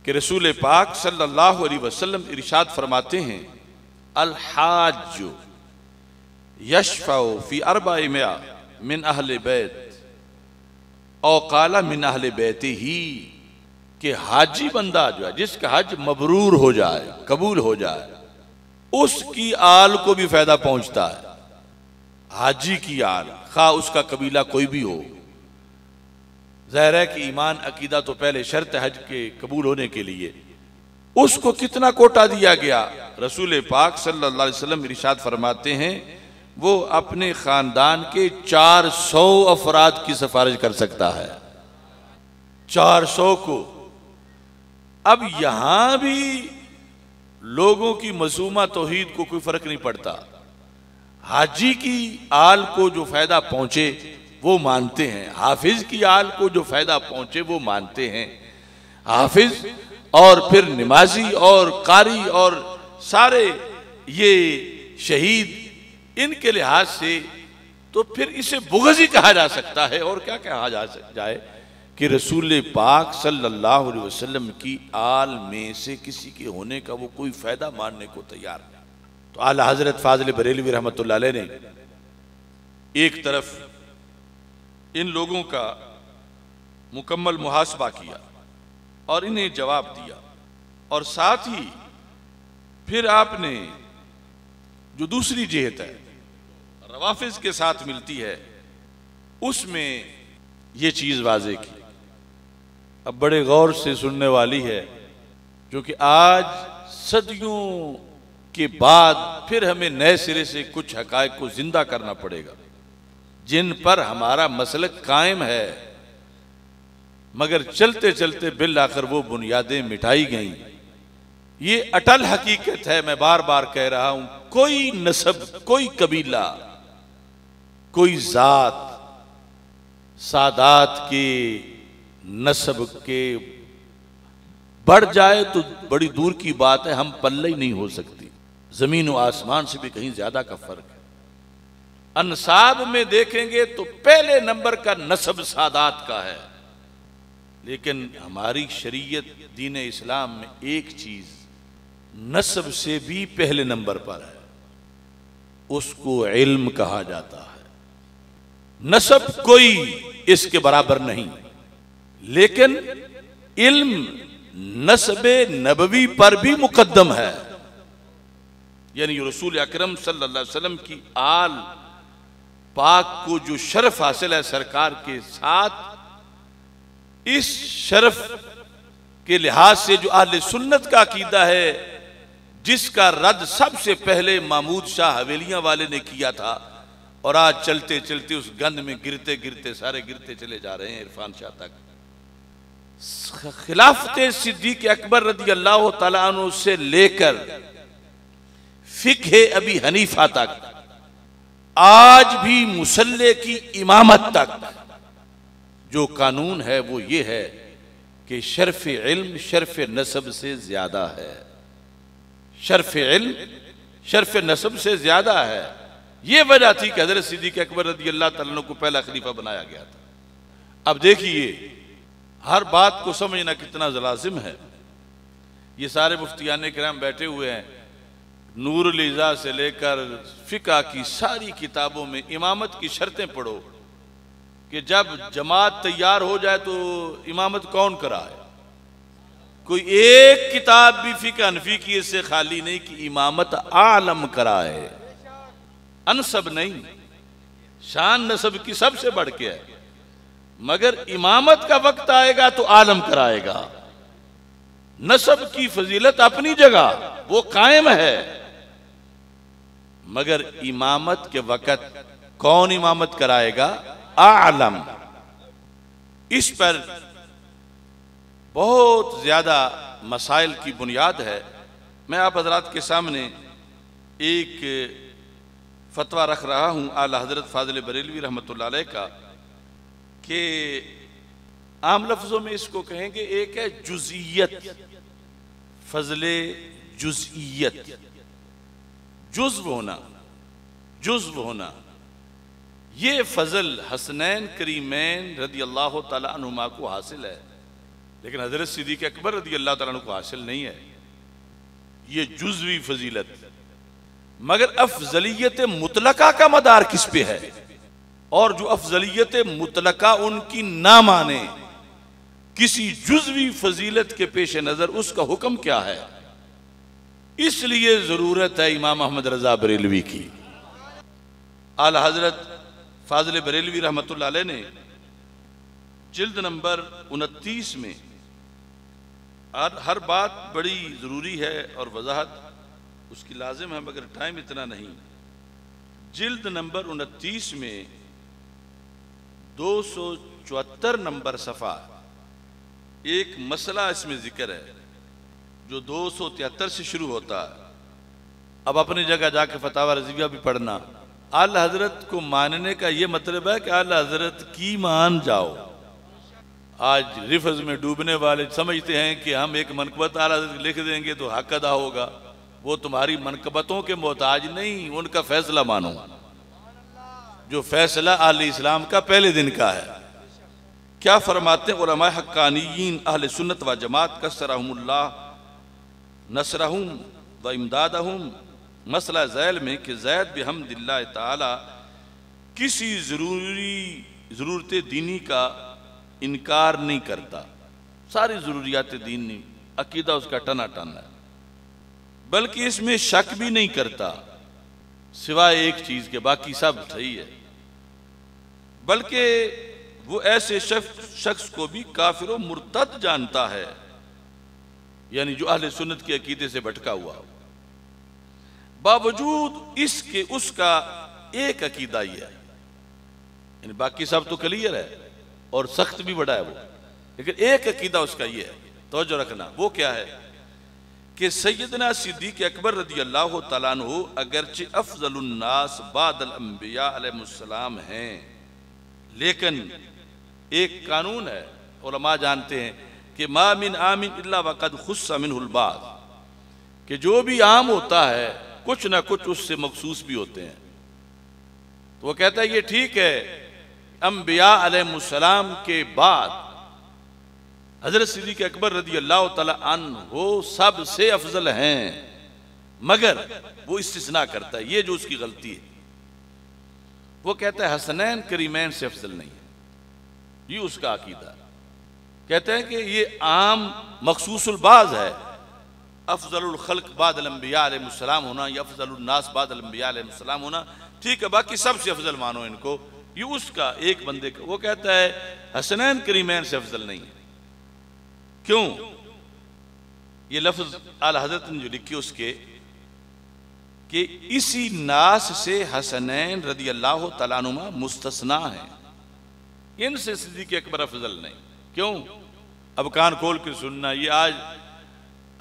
कि रसूल पाक सल्लल्लाहु अलैहि वसल्लम इरशाद फरमाते हैं अल हाज यशफाउ फी अरबाई मिया मिन अहले बैत औ काला मिन अहले बैतिही। कि हाजी बंदा जो है, जिसका हज मबरूर हो जाए, कबूल हो जाए, उसकी आल को भी फायदा पहुंचता है। हाजी की आल खा उसका कबीला कोई भी हो, ज़ाहिर है कि ईमान अकीदा तो पहले शर्त हज के कबूल होने के लिए। उसको कितना कोटा दिया गया। रसूल पाक सल्लल्लाहु अलैहि वसल्लम इरशाद फरमाते हैं वो अपने खानदान के चार सौ अफराद की सिफारिश कर सकता है, चार सौ को। अब यहां भी लोगों की मसूमा तौहीद को कोई फर्क नहीं पड़ता। हाजी की आल को जो फायदा पहुंचे वो मानते हैं, हाफिज की आल को जो फायदा पहुंचे वो मानते हैं। हाफिज और फिर नमाजी और कारी और सारे ये शहीद, इनके लिहाज से तो फिर इसे बुग़्ज़ ही कहा जा सकता है। और क्या कहा जा जाए कि रसूल पाक सल्लल्लाहु अलैहि वसल्लम की आल में से किसी के होने का वो कोई फ़ायदा मानने को तैयार है। तो आला हजरत फाजिल बरेलवी रहमतुल्लाह अलैह ने एक तरफ इन लोगों का मुकम्मल मुहासबा किया और इन्हें जवाब दिया, और साथ ही फिर आपने जो दूसरी जेहत है रवाफिज के साथ मिलती है, उसमें ये चीज़ वाजे की। अब बड़े गौर से सुनने वाली है, क्योंकि आज सदियों के बाद फिर हमें नए सिरे से कुछ हक़ाइक़ को ज़िंदा करना पड़ेगा जिन पर हमारा मसलक कायम है, मगर चलते चलते बिल आखिर वो बुनियादें मिटाई गईं। ये अटल हकीकत है, मैं बार बार कह रहा हूँ। कोई नस्ब, कोई कबीला, कोई ज़ात सादात के नस्ब के बढ़ जाए तो बड़ी दूर की बात है, हम पल्ले ही नहीं हो सकती। ज़मीन और आसमान से भी कहीं ज़्यादा का फ़र्क है। अनसाब में देखेंगे तो पहले नंबर का नस्ब सादात का है, लेकिन हमारी शरीयत दीन इस्लाम में एक चीज़ नस्ब से भी पहले नंबर पर है, उसको इल्म कहा जाता है। नस्ब कोई इसके बराबर नहीं, लेकिन इल्म नस्बे नबवी पर भी मुकद्दम है। यानी रसूल अकरम सल्लल्लाहु अलैहि वसल्लम की आल पाक को जो शरफ हासिल है सरकार के साथ, इस शरफ के लिहाज से जो अहले सुन्नत का अकीदा है, जिसका रद्द सबसे पहले महमूद शाह हवेलियां वाले ने किया था और आज चलते चलते उस गंद में गिरते गिरते सारे गिरते चले जा रहे हैं इरफान शाह तक। खिलाफत सिद्दीक अकबर रजी अल्लाह तआला अन्हु से लेकर फिक्ह अबी हनीफा तक, आज भी मुसल्ले की इमामत तक जो कानून है वो ये है कि शर्फ इल्म शर्फ नसब से ज्यादा है। शर्फ इल्म शर्फ नसब से ज्यादा है। ये वजह थी कि हजरत सिद्दीक अकबर रजी अल्लाह तआला को पहला खलीफा बनाया गया था। अब देखिए, हर बात को समझना कितना लाज़िम है। ये सारे मुफ्तियान किराम बैठे हुए हैं, नूरुल इज़ा से लेकर फिका की सारी किताबों में इमामत की शर्तें पढ़ो कि जब जमात तैयार हो जाए तो इमामत कौन कराए। कोई एक किताब भी फिका हनफी की इससे खाली नहीं कि इमामत आलम कराए। अनसब नहीं, शान नसब की सबसे बढ़ के है, मगर इमामत का वक्त आएगा तो आलम कराएगा। नसब की फजीलत अपनी जगह वो कायम है, मगर इमामत के वक्त कौन इमामत कराएगा? आलम। इस पर बहुत ज्यादा मसाइल की बुनियाद है। मैं आप हजरात के सामने एक फतवा रख रहा हूं आला हजरत फाजिल बरेलवी रहमतुल्लाह अलैह का, कि आम लफ्जों में इसको कहेंगे, एक है जुजियत, फजले जुजियत, जुज्व होना, जुज्व होना। ये फजल हसनैन करीमैन रदी अल्लाह तआला अन्हुमा को हासिल है, लेकिन हजरत सिद्दीक अकबर रदी अल्लाह तआला अन्हु को हासिल नहीं है। ये जुज्वी फजीलत, मगर अफजलियत मुतलका का मदार किस पे है? और जो अफजलियत मुतलका उनकी ना माने किसी जुज्वी फजीलत के पेश नजर, उसका हुक्म क्या है? इसलिए जरूरत है इमाम अहमद रजा बरेलवी की। आला हजरत फाजिल बरेलवी रहमतुल्लाह अलैह ने जिल्द नंबर उनतीस में हर बात बड़ी ज़रूरी है और वजाहत उसकी लाजिम है, मगर टाइम इतना नहीं। जिल्द नंबर उनतीस में दो सौ चौहत्तर नंबर सफ़ा एक मसला इसमें जिक्र है जो दो सौ तिहत्तर से शुरू होता है। अब अपनी जगह जाके फतावा रिज़विया भी पढ़ना। आला हजरत को मानने का ये मतलब है कि आला हजरत की मान जाओ। आज रिफज में डूबने वाले समझते हैं कि हम एक मनकबत आला हजरत लिख देंगे तो हक अदा होगा। वो तुम्हारी मनकबतों के मोहताज नहीं, उनका फैसला मानो, जो फैसला आले इस्लाम का पहले दिन का है। क्या फरमाते हैं उलमा हक्कानियीन अहले सुन्नत व जमात कसरहुमुल्लाह नसरहुम व इमदादहुम, मसला ज़ैल में कि ज़ैद बिहम्दिल्लाह ताला किसी ज़रूरी ज़रूरत दीनी का इनकार नहीं करता। सारी ज़रूरियात दीनी अकीदा उसका टना टन है, बल्कि इसमें शक भी नहीं करता सिवाय एक चीज़ के, बाकी सब सही है। बल्कि वो ऐसे शख्स शख्स को भी काफिर व मुर्तद जानता है, यानी जो अहले सुन्नत के अकीदे से भटका हुआ, बावजूद इसके उसका एक अकीदा ही है, यानी बाकी सब तो क्लियर है और सख्त भी बड़ा है वो, लेकिन एक अकीदा उसका ये है, तवज्जो रखना। वो क्या है कि सैयदना सिद्दीक अकबर रदी अल्लाह तआला अन्हु अगरचे अफजलुन्नास बादल अंबिया अलैहिस्सलाम हैं, लेकिन एक कानून है, उलमा जानते हैं कि मा मिन आमिन इल्ला वक़द खुस्सा मिनहुल बाद, कि जो भी आम होता है कुछ ना कुछ उससे मखसूस भी होते हैं। तो वो कहता है ये ठीक है, अंबिया अलैहिस्सलाम के बाद हजरत सिद्दीक़ अकबर रदी अल्लाह तआला अन्हु सबसे अफजल हैं, मगर वो इस्तिस्ना करता है, ये जो उसकी गलती है। वो कहता है हसनैन करीमैन से अफजल नहीं है, ये उसका अकीदा। कहते हैं कि ये आम मखसूसुल बाज़ है, अफजलुल खल्क बादल अंबिया अलैहिस्सलाम होना या अफजलुल नास बादल अंबिया अलैहिस्सलाम होना ठीक है, बाकी सबसे अफजल मानो इनको, ये उसका एक बंदे का। वो कहता है हसनैन करीमैन से अफजल नहीं है। क्यों? ये लफ्ज़ आला हज़रत ने जो लिखी उसके कि इसी नास से हसनैन रदी अल्लाह तआला अन्हुमा मुस्तस्ना है, इनसे सिद्दीक़ अकबर अफजल नहीं। क्यों? अब कान खोल के सुनना, ये आज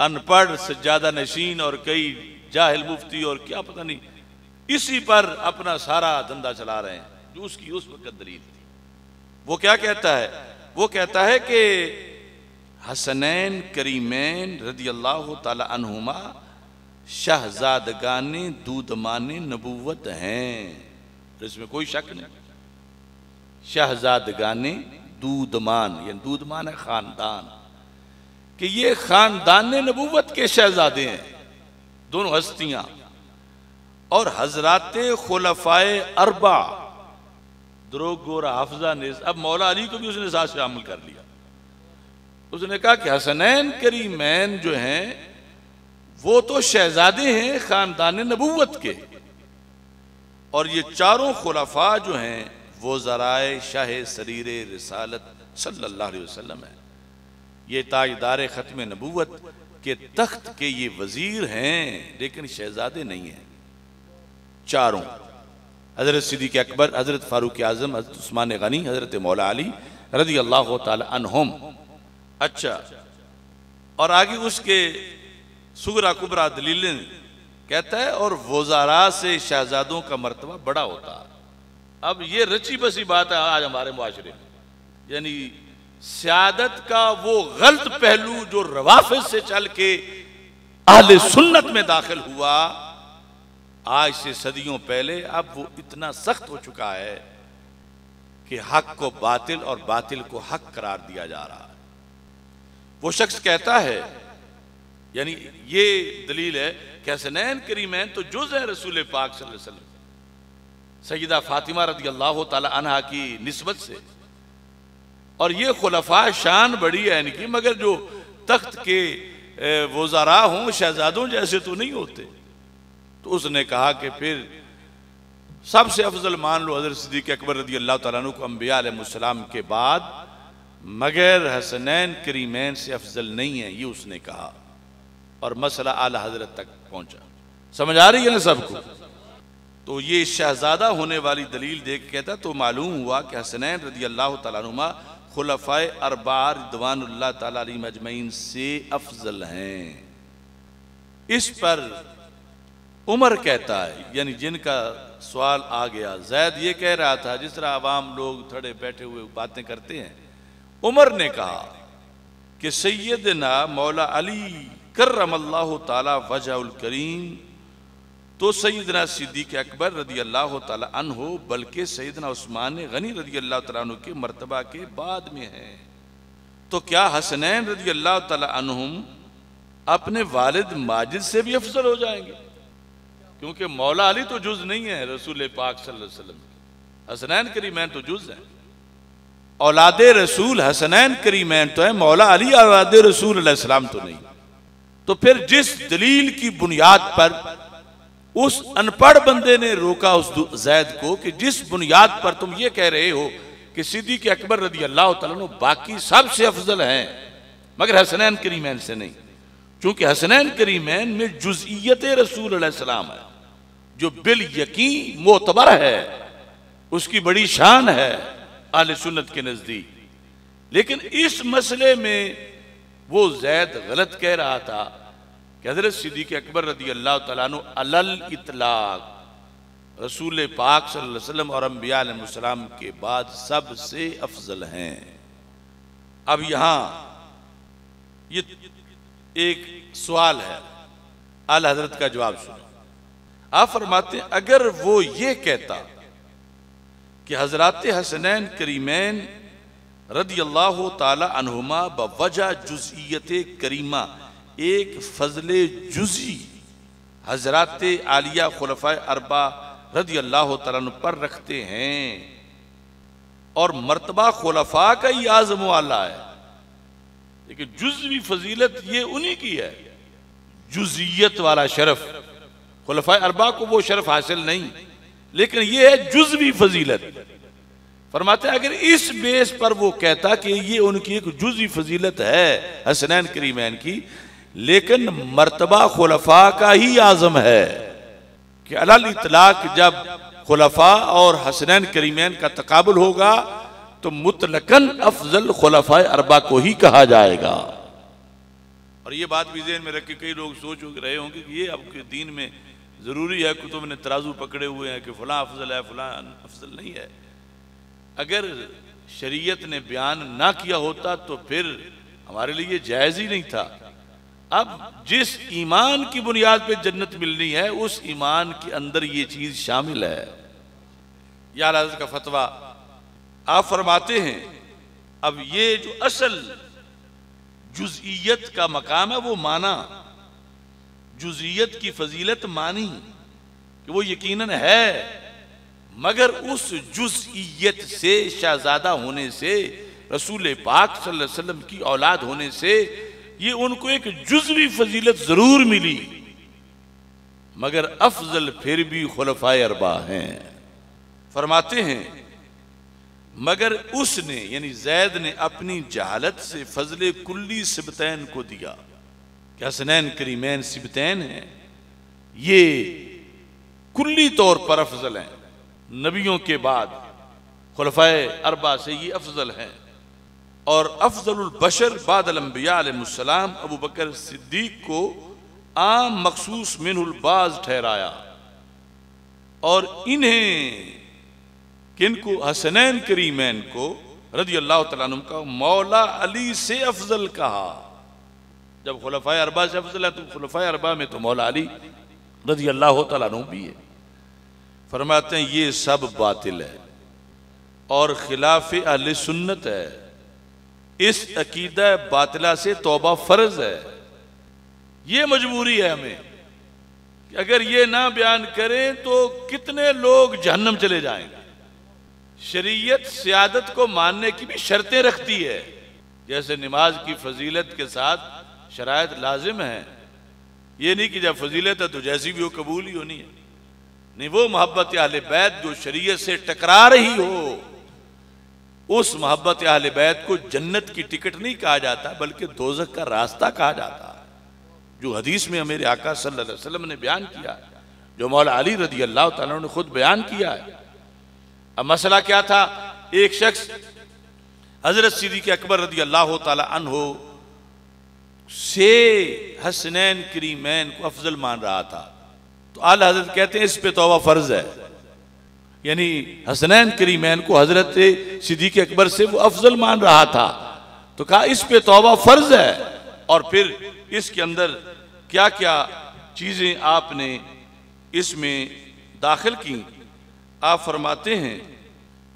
अनपढ़ सज्जादा नशीन और कई जाहिल मुफ्ती और क्या पता नहीं इसी पर अपना सारा धंधा चला रहे हैं, जो उसकी उस वक्त दलील थी। वो क्या कहता है? वो कहता है कि हसनैन करीमैन रदियल्लाहु ताला अन्हुमा शहजादगाने दूदमाने नबूवत हैं, इसमें कोई शक नहीं। शहजादगाने दूदमान यानी दूदमान है खानदान, कि ये खानदान नबूवत के शहजादे हैं दोनों हस्तियां। और हजराते खुलफाए अरबा दरोग गोरा हाफजा ने, अब मौला अली को भी उसने साथ शामिल कर लिया। उसने कहा कि हसनैन करीमैन जो हैं वो तो शहजादे हैं खानदान नबूवत के, और ये चारों खुलाफा जो हैं वो ज़राए शाह सरीर रिसालत सल्लल्लाहु अलैहि वसल्लम है, ये ताजदार ख़त्म नबूवत के तख्त के ये वज़ीर हैं, लेकिन शहजादे नहीं हैं चारों। हज़रत सिद्दीक़ अकबर, हज़रत फ़ारूक आज़म, हज़रत उस्मान गनी, हज़रत मौला अली रज़ियल्लाहु तआला अन्हुम। अच्छा, और आगे उसके सुगरा कुबरा दलीलें कहता है, और वज़ारा से शहजादों का मर्तबा बड़ा होता। अब ये रची बसी बात है आज हमारे मुआशरे में, यानी सियादत का वो गलत पहलू जो रवाफिज़ से चल के अहले सुन्नत में दाखिल हुआ आज से सदियों पहले, अब वो इतना सख्त हो चुका है कि हक को बातिल और बातिल को हक करार दिया जा रहा है। वो शख्स कहता है, यानी ये दलील है कि हसनैन करीमैन तो जुज़ है रसूल पाक सल्लल्लाहु अलैहि वसल्लम सैयदा फातिमा रदियल्लाहु ताला अन्हा की निस्बत से, और ये खुलफा शान बड़ी है इनकी, मगर जो तख्त के वज़ारा हों शहजादों जैसे तो नहीं होते। तो उसने कहा कि फिर सबसे अफजल मान लो हज़रत सिद्दीक़ अकबर रदियल्लाहु ताला अन्हु को अंबिया अलैहिस्सलाम के बाद, मगर हसनैन करीमैन से अफजल नहीं है, ये उसने कहा। और मसला आला हजरत तक पहुंचा। समझ आ रही है ना सबको? तो ये शहजादा होने वाली दलील देख कहता, तो मालूम हुआ कि हसनैन रदियल्लाहु ताला अन्हुमा खुलफाए अरबा रिदवानुल्लाह ताला अलैहिम अजमईन से अफजल हैं। इस पर उमर कहता है, यानी जिनका सवाल आ गया, जैद ये कह रहा था जिस तरह आवाम लोग थड़े बैठे हुए बातें करते हैं, उमर ने कहा कि सैयदना मौला अली करमल्लाहु ताला वजहुल करीम तो सैयदना सिद्दीक़ अकबर रदियल्लाहु ताला अन्हो बल्कि सैयदना उस्मान गनी रदियल्लाहु ताला अन्हो के मर्तबा के बाद में हैं। तो क्या हसनैन रदियल्लाहु ताला अन्हुम अपने वालिद माजिद से भी अफजल हो जाएंगे? क्योंकि मौला अली तो जुज़ नहीं है रसूल पाक सल्लल्लाहु अलैहि वसल्लम, हसनैन करीमैन तो जुज़ हैं। औलाद रसूल हसनैन करीमैन तो है, मौला अली औलाद रसूल अलैहिस्सलाम तो नहीं। तो फिर जिस दलील की बुनियाद पर उस अनपढ़ बंदे ने रोका उस जैद को कि जिस बुनियाद पर तुम ये कह रहे हो कि सिद्दीक़ अकबर रदियल्लाहु तआला अन्हु बाकी सबसे अफजल हैं मगर हसनैन करीमैन से नहीं, क्योंकि हसनैन करीमैन में जुज़इयत रसूल अलैहिस्सलाम है जो बिल यकीन मोतबर है, उसकी बड़ी शान है आले सुन्नत के नज़दीक। लेकिन इस मसले में वो जैद गलत कह रहा था कि हज़रत सिद्दीक़ अकबर रदियल्लाहु ताला अन्हु अलल इतलाक़ रसूल पाक सल्लल्लाहु अलैहि वसल्लम और अंबिया अलैहिस्सलाम के बाद सबसे अफजल हैं। अब यहाँ ये एक सवाल है, आला हज़रत का जवाब सुनो। आप फरमाते हैं, अगर वो ये कहता कि हज़रात हसनैन करीमैन रदियल्लाहु ताला अन्हुमा बवजा जुज़ियते करीमा एक फजले जुज़ी हजरात आलिया खुलफाए अरबा रदियल्लाहु ताला अन्हु पर रखते हैं और मर्तबा खुलफा का ही आज़म वाला है, लेकिन जुज़वी फजीलत ये उन्हीं की है। जुज़ियत वाला शरफ खुलफाए अरबा को वो शरफ हासिल नहीं, लेकिन ये है जुज़वी फजीलत। फरमाते हैं अगर इस बेस पर वो कहता कि ये उनकी एक जुज़वी फजीलत है हसनैन करीमैन की, लेकिन मर्तबा खुलफा का ही आज़म है कि अलल इतलाक जब खुलफा और हसनैन करीमैन का तकाबुल होगा तो मुतलकन अफजल खुलफाए अरबा को ही कहा जाएगा। और ये बात भी ज़हन में रख के कई लोग सोच रहे होंगे कि ये आपके दीन में ज़रूरी है, कुतुब ने तराजू पकड़े हुए हैं कि फ़लाँ अफजल है फ़लाँ अफजल नहीं है। अगर शरीयत ने बयान ना किया होता तो फिर हमारे लिए जायज़ ही नहीं था। अब जिस ईमान की बुनियाद पे जन्नत मिलनी है उस ईमान के अंदर ये चीज़ शामिल है। या हज़रत का फतवा आप फरमाते हैं। अब ये जो असल जुज़इयत का मकाम है वो माना, जुज़इयत की फजीलत मानी कि वो यकीनन है, मगर उस जुज़इयत से शहजादा होने से रसूल पाक सल्लल्लाहु अलैहि वसल्लम की औलाद होने से ये उनको एक जुज़वी फजीलत जरूर मिली, मगर अफजल फिर भी खुलफाए अरबा हैं। फरमाते हैं मगर उसने यानी जैद ने अपनी जहालत से फजल कुल्ली सिबतैन को दिया। क्या हसनैन करीमैन सिबतैन हैं, ये कुल्ली तौर पर अफजल हैं, नबियों के बाद खुलफाए अरबा से ये अफजल हैं। और अफजलुल बशर बादल अंबिया अलैहिस्सलाम अबू बकर सिद्दीक को आम मखसूस मिनहुल बाज ठहराया और इन्हें किनको हसनैन करीमैन को रदियल्लाहु तआला अन्हुम का मौला अली से अफजल कहा। जब खुलफाए अरबा से अफजल है तो खुलफाए अरबा में तो मौला अली रदियल्लाहु तआला अन्हु भी है। फरमाते हैं ये सब बातिल है और खिलाफ अहले सुन्नत है, इस अकीदा बातिला से तौबा फर्ज है। ये मजबूरी है हमें कि अगर ये ना बयान करें तो कितने लोग जहन्नम चले जाएंगे। शरीयत सियादत को मानने की भी शर्तें रखती है, जैसे नमाज की फजीलत के साथ शरायत लाजिम है। ये नहीं कि जब फजीलत है तो जैसी भी हो कबूल ही होनी है, नहीं वो मोहब्बत अहले बैत जो शरीयत से टकरा रही हो उस मोहब्बत अहले बैत को जन्नत की टिकट नहीं कहा जाता बल्कि दोज़ख का रास्ता कहा जाता है, जो हदीस में मेरे आका सल्लल्लाहु अलैहि वसल्लम ने बयान किया, जो मौला अली रजी अल्लाह तआला ने खुद बयान किया है। अब मसला क्या था, एक शख्स हजरत सिद्दीक़ अकबर रजी अल्लाह तआला अन्हो से हसनैन करीमैन को अफजल मान रहा था, तो आला हजरत कहते हैं इस पे तौबा फर्ज है, यानी हसनैन करीमैन को हजरत सिद्दीक़ अकबर से वो अफजल मान रहा था तो कहा इस पे तौबा फर्ज है। और फिर इसके अंदर क्या क्या चीज़ें आपने इसमें दाखिल की। आप फरमाते हैं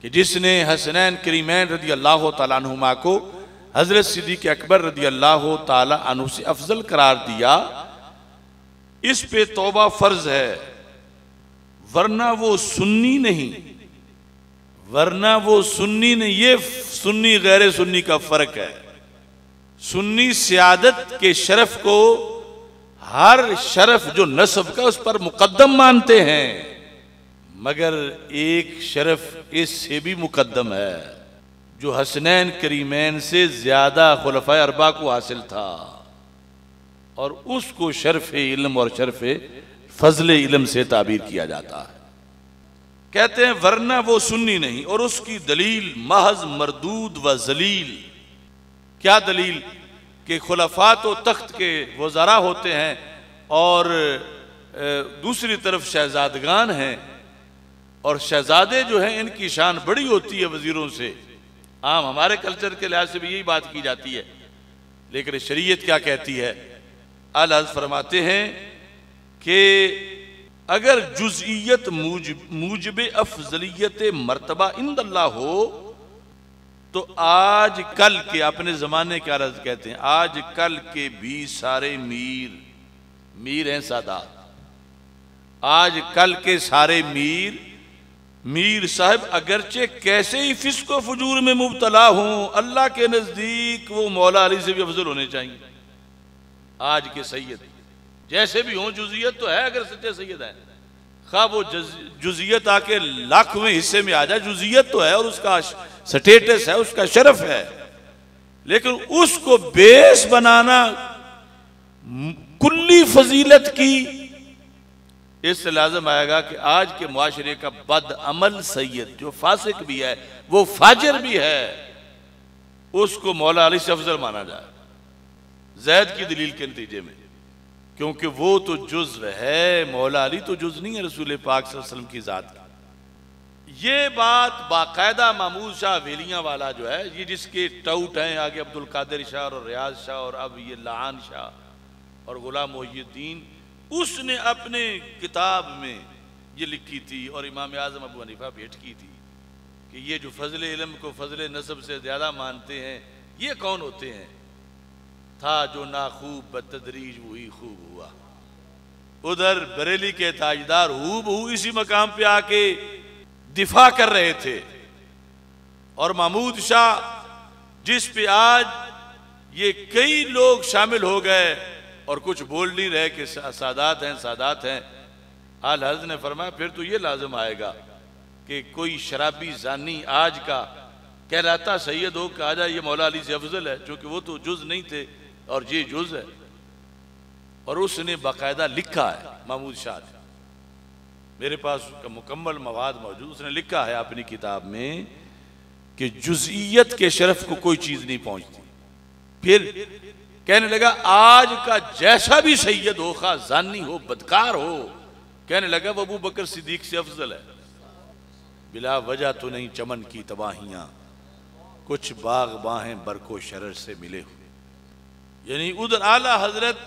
कि जिसने हसनैन करीमैन रदी अल्लाह तआला अन्हुमा को हजरत सिद्दीक़ अकबर रदी अल्लाह तआला अन्हु से अफजल करार दिया इस पे तौबा फर्ज है, वरना वो सुन्नी नहीं, वरना वो सुन्नी नहीं। ये सुन्नी गैर सुन्नी का फर्क है। सुन्नी सियादत के शरफ को हर शरफ जो नस्ब का उस पर मुकद्दम मानते हैं, मगर एक शरफ इससे भी मुकद्दम है जो हसनैन करीमैन से ज्यादा खुलफाए अरबा को हासिल था, और उसको शर्फ इल्म और शर्फ फजल इल्म से ताबीर किया जाता है। कहते हैं वरना वो सुन्नी नहीं, और उसकी दलील महज मरदूद व जलील। क्या दलील कि खुलफा तो तख्त के वज़रा होते हैं और दूसरी तरफ शहजादगान हैं, और शहजादे जो हैं इनकी शान बड़ी होती है वज़ीरों से। आम हमारे कल्चर के लिहाज से भी यही बात की जाती है, लेकिन शरीयत क्या कहती है। आला हज़रत फरमाते हैं कि अगर जुज़इयत मूजब अफजलियत मरतबा इंदल्लाह हो तो आज कल के अपने जमाने के अर्ज कहते हैं, आज कल के भी सारे मीर मीर हैं सादात। आज कल के सारे मीर मीर साहब अगरचे कैसे ही फिस्को फजूर में मुबतला हूं, अल्लाह के नजदीक वो मौला अली से भी अफजल होने चाहिए। आज के सैयद जैसे भी हों, जुजियत तो है अगर सच्चे सैयद है, खा वो जुजियत आके लाखवें हिस्से में आ जाए, जुजियत तो है और उसका स्टेटस है, उसका शरफ है, लेकिन उसको बेस बनाना कुल्ली फजीलत की, इससे लाजम आएगा कि आज के मुआशरे का बदअमल सैयद जो फासिक भी है, वो फाजिर भी है, उसको मौला अली से अफजल माना जाए जैद की दलील के नतीजे में, क्योंकि वो तो जुज्व है, मौला अली तो जुज्व नहीं है रसूल पाक सल्लल्लाहु अलैहि वसल्लम की ज़ात का। ये बात बाकायदा महमूद शाह हवेलियाँ वाला जो है, ये जिसके टाउट हैं आगे अब्दुल कादिर शाह और रियाज शाह और अब ये लहान शाह और गुलाम मोहिउद्दीन, उसने अपने किताब में ये लिखी थी और इमाम आजम अबू हनीफा भेंट की थी कि ये जो फजल इलम को फजल नसब से ज़्यादा मानते हैं ये कौन होते हैं। था जो ना खूब बतदरीज वही खूब हुआ। उधर बरेली के ताजदार हूब हू इसी मकाम पे आके दिफा कर रहे थे, और महमूद शाह जिस पे आज ये कई लोग शामिल हो गए और कुछ बोल नहीं रहे कि सादात हैं सादात हैं, आल हज़रत ने फरमाया फिर तो ये लाजम आएगा कि कोई शराबी जानी आज का कहलाता सैयद हो, कहा जाए ये मौला अली से अफजल है, क्योंकि वो तो जुज नहीं थे और ये जुज है। और उसने बाकायदा लिखा है महमूद शाह, मेरे पास उसका मुकम्मल मवाद मौजूद, उसने लिखा है अपनी किताब में कि जुजियत के शरफ को कोई चीज़ नहीं पहुंचती। फिर कहने लगा आज का जैसा भी सैयद हो, खा जानी हो, बदकार हो, कहने लगा वो अबू बकर सिद्दीक से अफजल है। बिला वजह तो नहीं चमन की तबाहियां, कुछ बाग बाहें बरको शरर से मिले हुए। यानी उधर आला हजरत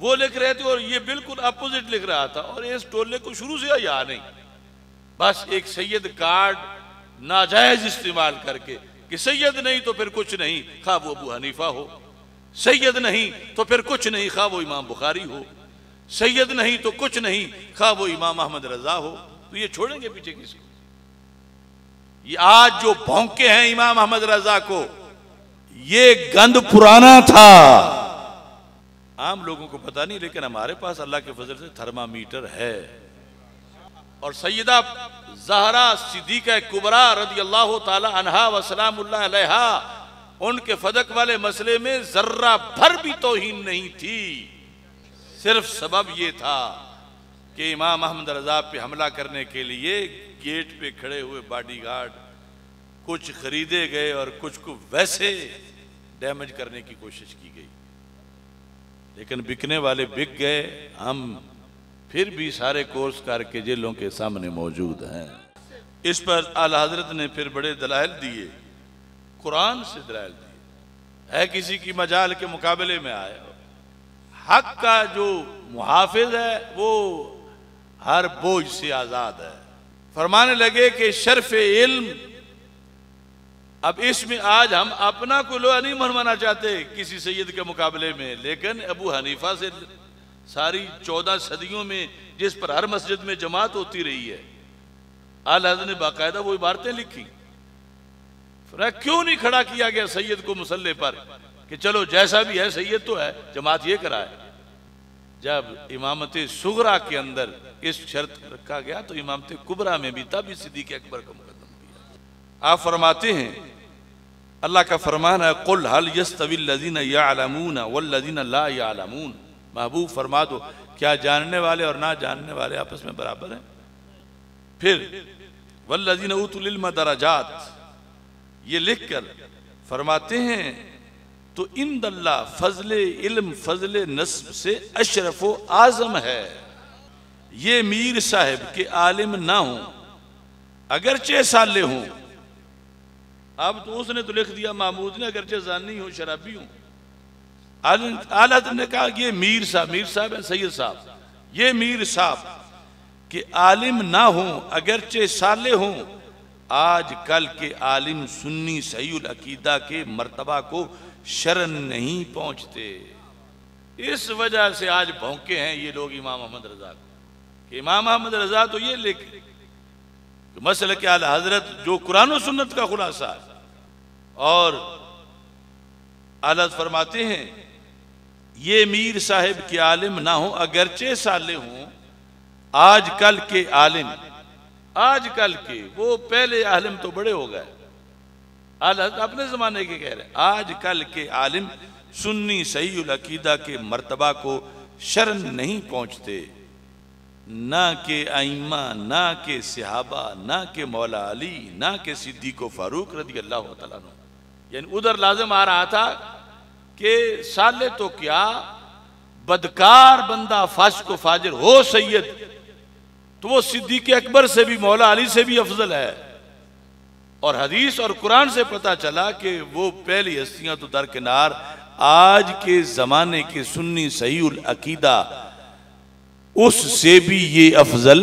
वो लिख रहे थे और ये बिल्कुल अपोजिट लिख रहा था, और इस टोले को शुरू से या नहीं, बस एक सैयद कार्ड नाजायज इस्तेमाल करके कि सैयद नहीं तो फिर कुछ नहीं, खा वो अबू हनीफा हो, सैयद नहीं तो फिर कुछ नहीं, खा वो इमाम बुखारी हो, सैयद नहीं तो कुछ नहीं, खा वो इमाम अहमद रजा हो, तो ये छोड़ेंगे पीछे किसी को। ये आज जो भौंके हैं इमाम अहमद रजा को, ये गंद पुराना था, आम लोगों को पता नहीं, लेकिन हमारे पास अल्लाह के फजल से थर्मामीटर है। और सैयदा ज़हरा सिद्दीक़ा कुबरा रदियल्लाहु ताला अन्हा व सलामुल्लाह अलैहा, उनके फदक वाले मसले में जर्रा भर भी तौहीन नहीं थी, सिर्फ सबब ये था कि इमाम अहमद रजा पे हमला करने के लिए गेट पे खड़े हुए बॉडीगार्ड कुछ खरीदे गए और कुछ को वैसे डैमेज करने की कोशिश की गई, लेकिन बिकने वाले बिक गए। हम फिर भी सारे कोर्स करके जेलों के सामने मौजूद हैं। इस पर आला हजरत ने फिर बड़े दलाइल दिए, कुरान से दलाइल दिए, है किसी की मजाल के मुकाबले में आए। हक का जो मुहाफिज है वो हर बोझ से आज़ाद है। फरमाने लगे कि शर्फ इल्म, अब इसमें आज हम अपना को लोहा नहीं मनवाना चाहते किसी सैयद के मुकाबले में, लेकिन अबू हनीफा से सारी चौदह सदियों में जिस पर हर मस्जिद में जमात होती रही है, आला हज़रत ने बाकायदा वो इबारतें लिखी। क्यों नहीं खड़ा किया गया सैयद को मुसल्ले पर कि चलो जैसा भी है सैयद तो है, जमात ये कराए। जब इमामत सुगरा के अंदर इस शर्त रखा गया तो इमामत कुबरा में भी तब ही सिद्दीक़ अकबर का मुकदम किया। आप फरमाते हैं अल्लाह का फरमान है, कुल हल यस्तविल लज़ीना यालमून वल्लज़ीना ला यालमून, महबूब फरमा दो क्या जानने वाले और ना जानने वाले आपस में बराबर हैं। फिर वल्लज़ीना ऊतुल इल्म दरजात, ये लिख कर फरमाते हैं तो इंदल्ला फजले इल्म फजले नस्ब से अशरफ व आजम है। ये मीर साहब के आलिम ना हो अगरचे साले हों, अब तो उसने तो लिख दिया महमूद ने अगरचे जानी हो शराबी हो। आला ने कहा ये मीर साहब मीर साहब है सैयद साहब, ये मीर साहब के आलिम ना हो अगरचे साले हों, आज कल के आलिम सुन्नी सहीउल अकीदा के मर्तबा को शरण नहीं पहुँचते। इस वजह से आज भौंके हैं ये लोग इमाम अहमद रज़ा को कि इमाम अहमद रज़ा तो ये लेके तो मसल के आला हजरत जो कुरान और सुन्नत का खुलासा है, और आला फरमाते हैं ये मीर साहब के आलिम ना हो अगरचे साले हों। आज कल के आलिम, आज कल के वो पहले आलिम तो बड़े हो गए, आला अपने ज़माने के कह रहे हैं, आज कल के आलिम सुन्नी सहीउल अकीदा के मर्तबा को शरण नहीं पहुँचते, ना के आइमा, ना के सहाबा, ना के मौला अली, ना के सिद्दीक फारूक रज़ी अल्लाह तआला अन्हु। यानी उधर लाजम आ रहा था कि साले तो क्या बदकार बंदा फासिक व फाजिर हो सैयद तो वो सिद्दीक अकबर से भी, मौला अली से भी अफजल है। और हदीस और कुरान से पता चला कि वो पहली हस्तियाँ तो दरकिनार आज के जमाने के सुन्नी सहीउल अकीदा उससे भी ये अफजल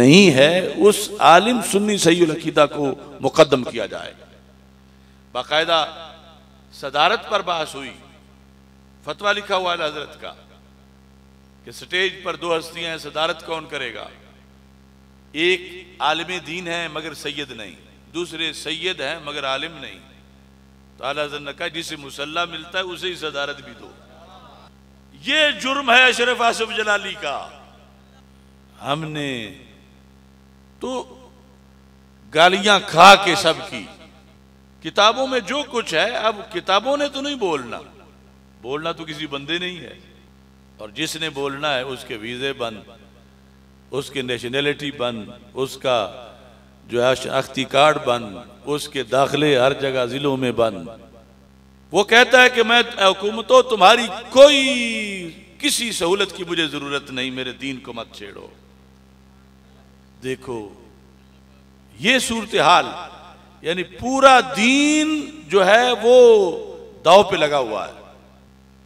नहीं है। उस आलिम सुन्नी सहीउल अकीदा को मुकद्दम किया जाएगा। बाकायदा सदारत पर बहस हुई, फतवा लिखा हुआ है हजरत का कि स्टेज पर दो हस्तियां हैं, सदारत कौन करेगा? एक आलिम दीन है मगर सैयद नहीं, दूसरे सैयद हैं मगर आलिम नहीं। तो आला हज़रत ने कहा जिसे मुसल्ला मिलता है उसे ही सदारत भी दो। ये जुर्म है अशरफ आसिफ जलाली का। हमने तो गालियां खा के सबकी, किताबों में जो कुछ है, अब किताबों ने तो नहीं बोलना, बोलना तो किसी बंदे नहीं है, और जिसने बोलना है उसके वीजे बंद, उसके नेशनलिटी बंद, उसका जो है शनाख्ती कार्ड बंद, उसके दाखिले हर जगह जिलों में बंद। वो कहता है कि मैं हुकूमतों तुम्हारी कोई किसी सहूलत की मुझे जरूरत नहीं, मेरे दीन को मत छेड़ो। देखो ये सूरत हाल, यानी पूरा दीन जो है वो दाव पे लगा हुआ है।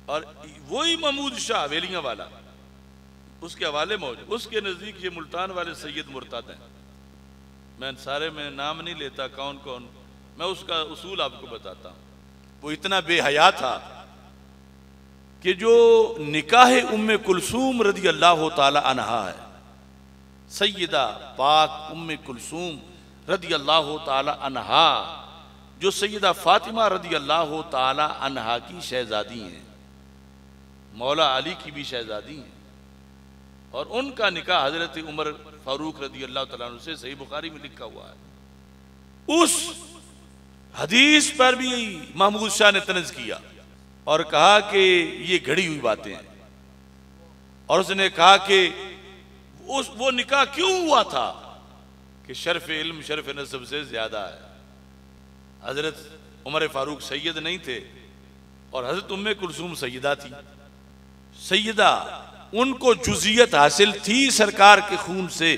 और वही महमूद शाह हवेलियां वाला, उसके हवाले मौजूद, उसके नजदीक ये मुल्तान वाले सैयद मुर्ताद हैं। मैं सारे में नाम नहीं लेता कौन कौन, मैं उसका उसूल आपको बताता हूँ। वो इतना बेहया था कि जो निकाहे उम्मे कुलसूम रज़ी अल्लाह ताला अन्हा है, सैयदा पाक उम्मे कुलसूम रज़ी अल्लाह ताला अन्हा, जो सैयदा फातिमा रज़ी अल्लाह ताला अन्हा की शहजादी हैं, मौला अली की भी शहजादी हैं, और उनका निकाह हजरत उमर फारूक रज़ी अल्लाह तआला अन्हु से सही बुखारी में लिखा हुआ है। उस हदीस पर भी महमूद शाह ने तंज़ किया और कहा कि ये घड़ी हुई बातें हैं, और उसने कहा कि उस वो निकाह क्यों हुआ था कि शर्फ इल्म शर्फ नसब से ज्यादा है। हजरत उमर फारूक सैयद नहीं थे और हजरत उम्मे कुलसूम सैयदा थी, सैयदा उनको जुजियत हासिल थी सरकार के खून से,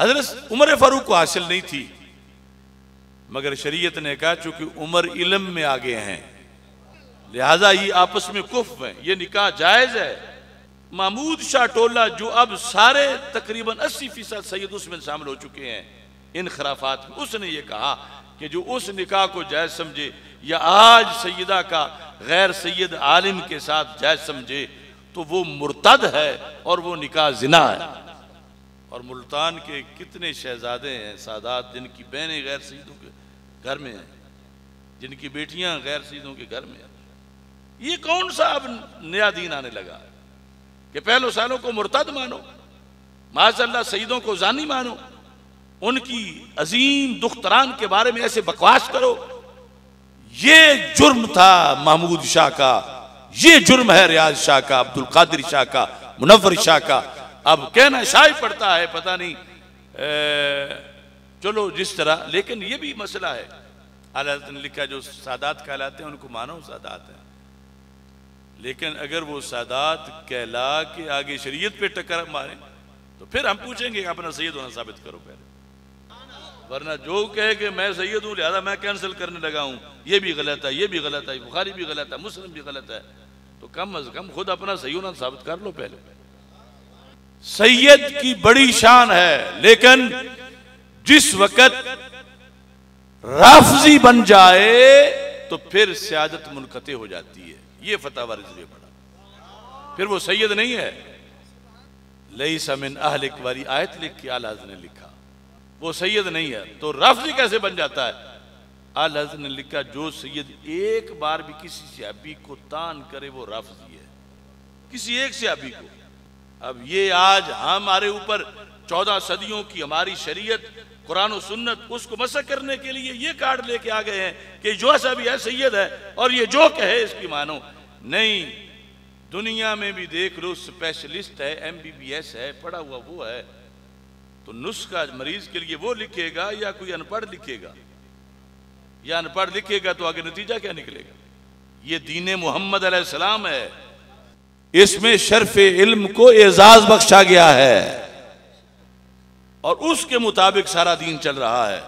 हजरत उमर फारूक को हासिल नहीं थी। मगर शरीयत ने कहा चूंकि उमर इल्म में आगे हैं लिहाजा ये आपस में कुफ है, ये निकाह जायज है। महमूद शाह टोला जो अब सारे तकरीबन अस्सी फीसद सैयद उसमें शामिल हो चुके हैं इन खराफात में, उसने ये कहा कि जो उस निकाह को जायज समझे या आज सैदा का गैर सैयद आलिम के साथ जायज समझे तो वो मुर्तद है और वो निकाह जिना है। और मुल्तान के कितने शहजादे हैं सादात जिनकी बहनें गैर सईदों के घर में हैं, जिनकी बेटियां गैर सईदों के घर में हैं। ये कौन सा अब नया दीन आने लगा कि पहले सालों को मुर्तद मानो, माज़अल्लाह सईदों को जानी मानो, उनकी अजीम दुख्तरान के बारे में ऐसे बकवास करो। ये जुर्म था महमूद शाह का, ये जुर्म है रियाज शाह का, अब्दुल कादिर शाह का, मुनव्वर शाह का। अब कहना शाही पड़ता है पता नहीं, ए, चलो जिस तरह, लेकिन ये भी मसला है। आला हज़रत ने लिखा जो सादात कहलाते हैं उनको मानो सादात है, लेकिन अगर वो सादात कहला के आगे शरीयत पे टक्कर मारें तो फिर हम पूछेंगे अपना सैयद होना साबित करो पहले, वरना जो कहे कि मैं सैयद हूँ लिहाजा मैं कैंसिल करने लगा हूँ, ये भी गलत है, ये भी गलत है, बुखारी भी गलत है, मुस्लिम भी गलत है। तो कम अज कम खुद अपना सही होना साबित कर लो पहले। सैयद की बड़ी शान है, लेकिन जिस वक्त राफजी बन जाए तो फिर सियादत मुनक़ते हो जाती है। ये फतवा रिज़विया पढ़ा, फिर वो सैयद नहीं है। लईसा मिन अहलिक वाली आयत लिख के आला हज़रत ने लिखा वो सैयद नहीं है, तो राफजी कैसे बन जाता है? आला हज़रत ने लिखा जो सैयद एक बार भी किसी सहाबी को तान करे वो राफजी है, किसी एक सहाबी को। अब ये आज हमारे ऊपर चौदह सदियों की हमारी शरीयत कुरान और सुन्नत उसको मसक करने के लिए ये कार्ड लेके आ गए हैं कि जो ऐसा भी है सैयद है और ये जो कहे इसकी मानो। नहीं, दुनिया में भी देख लो स्पेशलिस्ट है, एम बी बी एस है, पढ़ा हुआ वो है, तो नुस्खा मरीज के लिए वो लिखेगा या कोई अनपढ़ लिखेगा? या अनपढ़ लिखेगा तो आगे नतीजा क्या निकलेगा? ये दीन मोहम्मद अलैहिस्सलाम है, इसमें शर्फ इल्म को एजाज बख्शा गया है और उसके मुताबिक सारा दीन चल रहा है।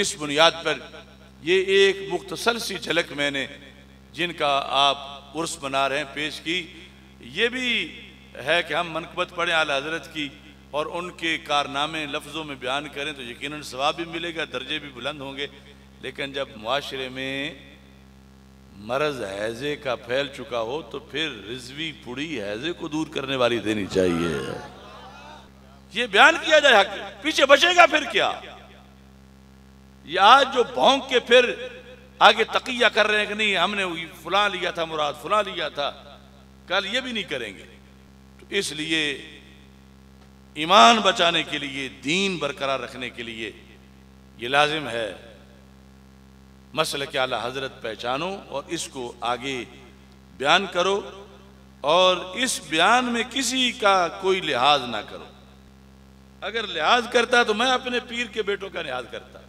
इस बुनियाद पर ये एक मुख्तसर सी झलक मैंने जिनका आप उर्स बना रहे हैं पेश की। ये भी है कि हम मनकबत पढ़ें आला हजरत की और उनके कारनामे लफ्ज़ों में बयान करें तो यकीनन सवाब भी मिलेगा, दर्जे भी बुलंद होंगे। लेकिन जब मुआशरे में मरज़ हैज़े का फैल चुका हो तो फिर रिजवी पुड़ी हैज़े को दूर करने वाली देनी चाहिए। ये बयान किया जाए, पीछे बचेगा फिर क्या? ये आज जो भौंक के फिर आगे तकिया कर रहे हैं कि नहीं हमने फुला लिया था, मुराद फुला लिया था, कल ये भी नहीं करेंगे। तो इसलिए ईमान बचाने के लिए, दीन बरकरार रखने के लिए ये लाजिम है मसल के आला हजरत पहचानो और इसको आगे बयान करो और इस बयान में किसी का कोई लिहाज ना करो। अगर लिहाज करता तो मैं अपने पीर के बेटों का लिहाज करता।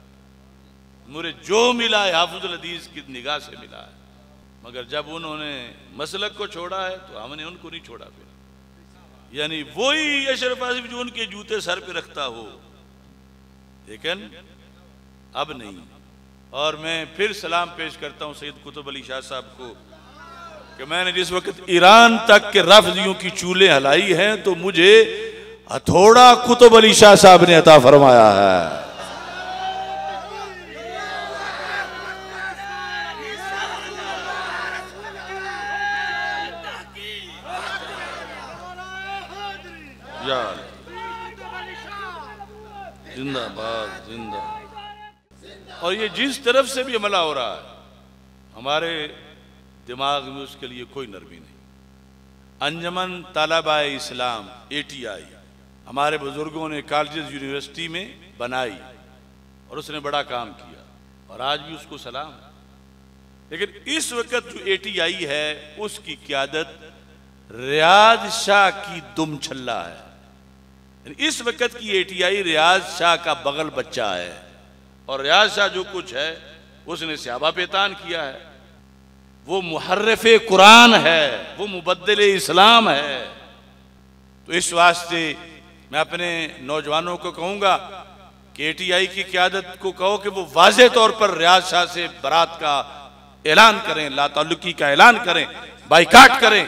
मुझे जो मिला है हाफिजुल हदीस की निगाह से मिला है, मगर जब उन्होंने मसलक को छोड़ा है तो हमने उनको नहीं छोड़ा। फिर यानी वही अशरफ आसिफ जो उनके जूते सर पे रखता हो, लेकिन अब नहीं। और मैं फिर सलाम पेश करता हूँ सैयद कुतुब अली शाह साहब को कि मैंने जिस वक्त ईरान तक के राफजियों की चूलें हलाई हैं तो मुझे हथौड़ा कुतुब अली शाह साहब ने अता फरमाया है। जिंदाबाद जिंदा। और ये जिस तरफ से भी हमला हो रहा है हमारे दिमाग में उसके लिए कोई नरमी नहीं। अंजमन तालबाए इस्लाम ए टी आई हमारे बुजुर्गों ने कॉलेज यूनिवर्सिटी में बनाई और उसने बड़ा काम किया और आज भी उसको सलाम। लेकिन इस वक्त जो ए टी आई है उसकी क्यादत रियाज शाह की दुम छल्ला है। इस वक्त की ए टी आई रियाज शाह का बगल बच्चा है और रियाज शाह जो कुछ है उसने सहाबा पे तान किया है। वो मुहर्रफ कुरान है, वो मुबद्दिल इस्लाम है। तो इस वास्ते मैं अपने नौजवानों को कहूँगा कि ए टी आई की क़यादत को कहो कि वो वाज़ेह तौर पर रियाज शाह से बरात का ऐलान करें, लाताल्लुकी का ऐलान करें, बाइकाट करें,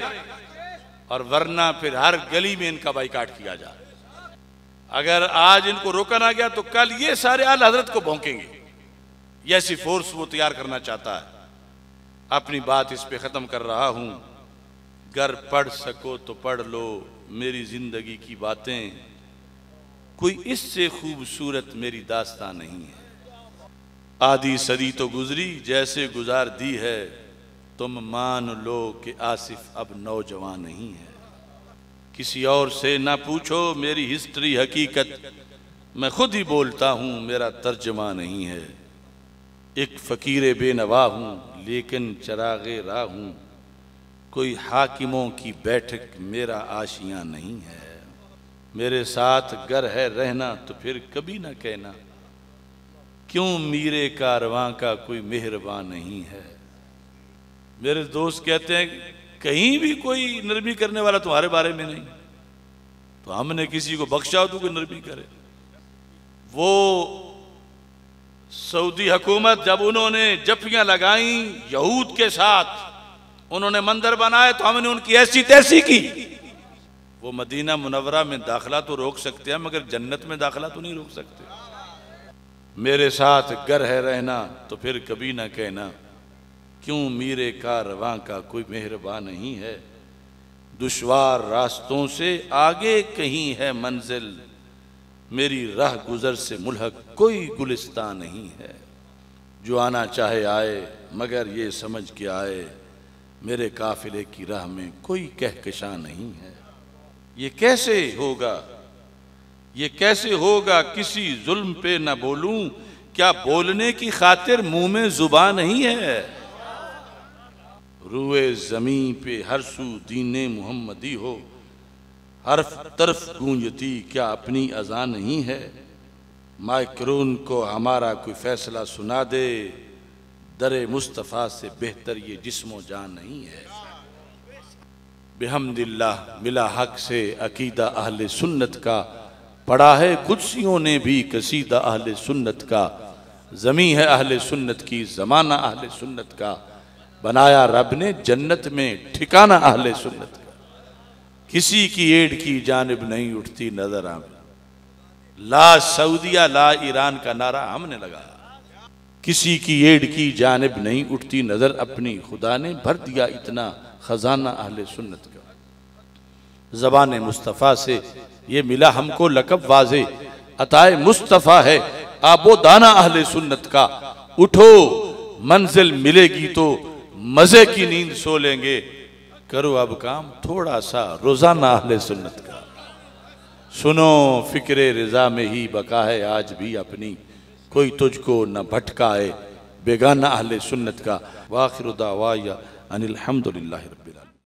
और वरना फिर हर गली में इनका बाइकाट किया जाए। अगर आज इनको रोका ना गया तो कल ये सारे आला हजरत को भौंकेंगे। ये ऐसी फोर्स वो तैयार करना चाहता है। अपनी बात इस पे ख़त्म कर रहा हूँ। गर पढ़ सको तो पढ़ लो मेरी ज़िंदगी की बातें, कोई इससे खूबसूरत मेरी दास्तां नहीं है। आधी सदी तो गुजरी जैसे गुजार दी है, तुम मान लो कि आसिफ अब नौजवान नहीं है। किसी और से ना पूछो मेरी हिस्ट्री हकीकत, मैं खुद ही बोलता हूँ मेरा तर्जमा नहीं है। एक फ़कीर बेनवा हूँ लेकिन चरागे राह हूँ, कोई हाकिमों की बैठक मेरा आशियाँ नहीं है। मेरे साथ गर है रहना तो फिर कभी ना कहना, क्यों मीरे कारवां का कोई मेहरबान नहीं है। मेरे दोस्त कहते हैं कहीं भी कोई नरमी करने वाला तुम्हारे बारे में नहीं, तो हमने किसी को बख्शा हो तो कोई नरमी करे। वो सऊदी हुकूमत जब उन्होंने जफियाँ लगाई यहूद के साथ, उन्होंने मंदिर बनाए तो हमने उनकी ऐसी तैसी की। वो मदीना मुनव्वरा में दाखिला तो रोक सकते हैं मगर जन्नत में दाखिला तो नहीं रोक सकते। मेरे साथ गर है रहना तो फिर कभी ना कहना, क्यों मीरे का रवा का कोई मेहरबान नहीं है। दुश्वार रास्तों से आगे कहीं है मंजिल, मेरी राह गुजर से मुल्हक कोई गुलिस्तान नहीं है। जो आना चाहे आए मगर ये समझ के आए, मेरे काफिले की राह में कोई कहकशां नहीं है। ये कैसे होगा, ये कैसे होगा, किसी जुल्म पे ना बोलूं, क्या बोलने की खातिर मुंह में जुबां नहीं है। रूए जमी पे हर सू दीने मुहम्मदी हो, हर तरफ गूंजती क्या अपनी अजान नहीं है। माइक्रोन को हमारा कोई फैसला सुना दे, दरे मुस्तफ़ा से बेहतर ये जिस्मो जान नहीं है। बिहम्दिल्लाह मिला हक से अकीदा अहले सुन्नत का, पढ़ा है कुदसियों ने भी कसीदा अहले सुन्नत का। ज़मीं है अहले सुन्नत की, ज़माना अहले सुन्नत का, बनाया रब ने जन्नत में ठिकाना अहले सुन्नत का। किसी की एड की जानिब नहीं उठती नजर आम, ला सऊदिया ला ईरान का नारा हमने लगाया। किसी की एड की जानिब नहीं उठती नजर, अपनी खुदा ने भर दिया इतना खजाना अहले सुन्नत का। ज़बान मुस्तफ़ा से ये मिला हमको लकब वाजे, अताए मुस्तफ़ा है आबोदाना अहले सुन्नत का। उठो मंजिल मिलेगी तो मज़े की नींद सो लेंगे, करो अब काम थोड़ा सा रोज़ाना अहले सुन्नत का। सुनो फिक्रे रिजा में ही बका है आज भी अपनी, कोई तुझको न भटकाए बेगाना अहले सुन्नत का। वाखिर दावा या अनिल हम्दुलिल्लाहि रब्बिल आलमीन।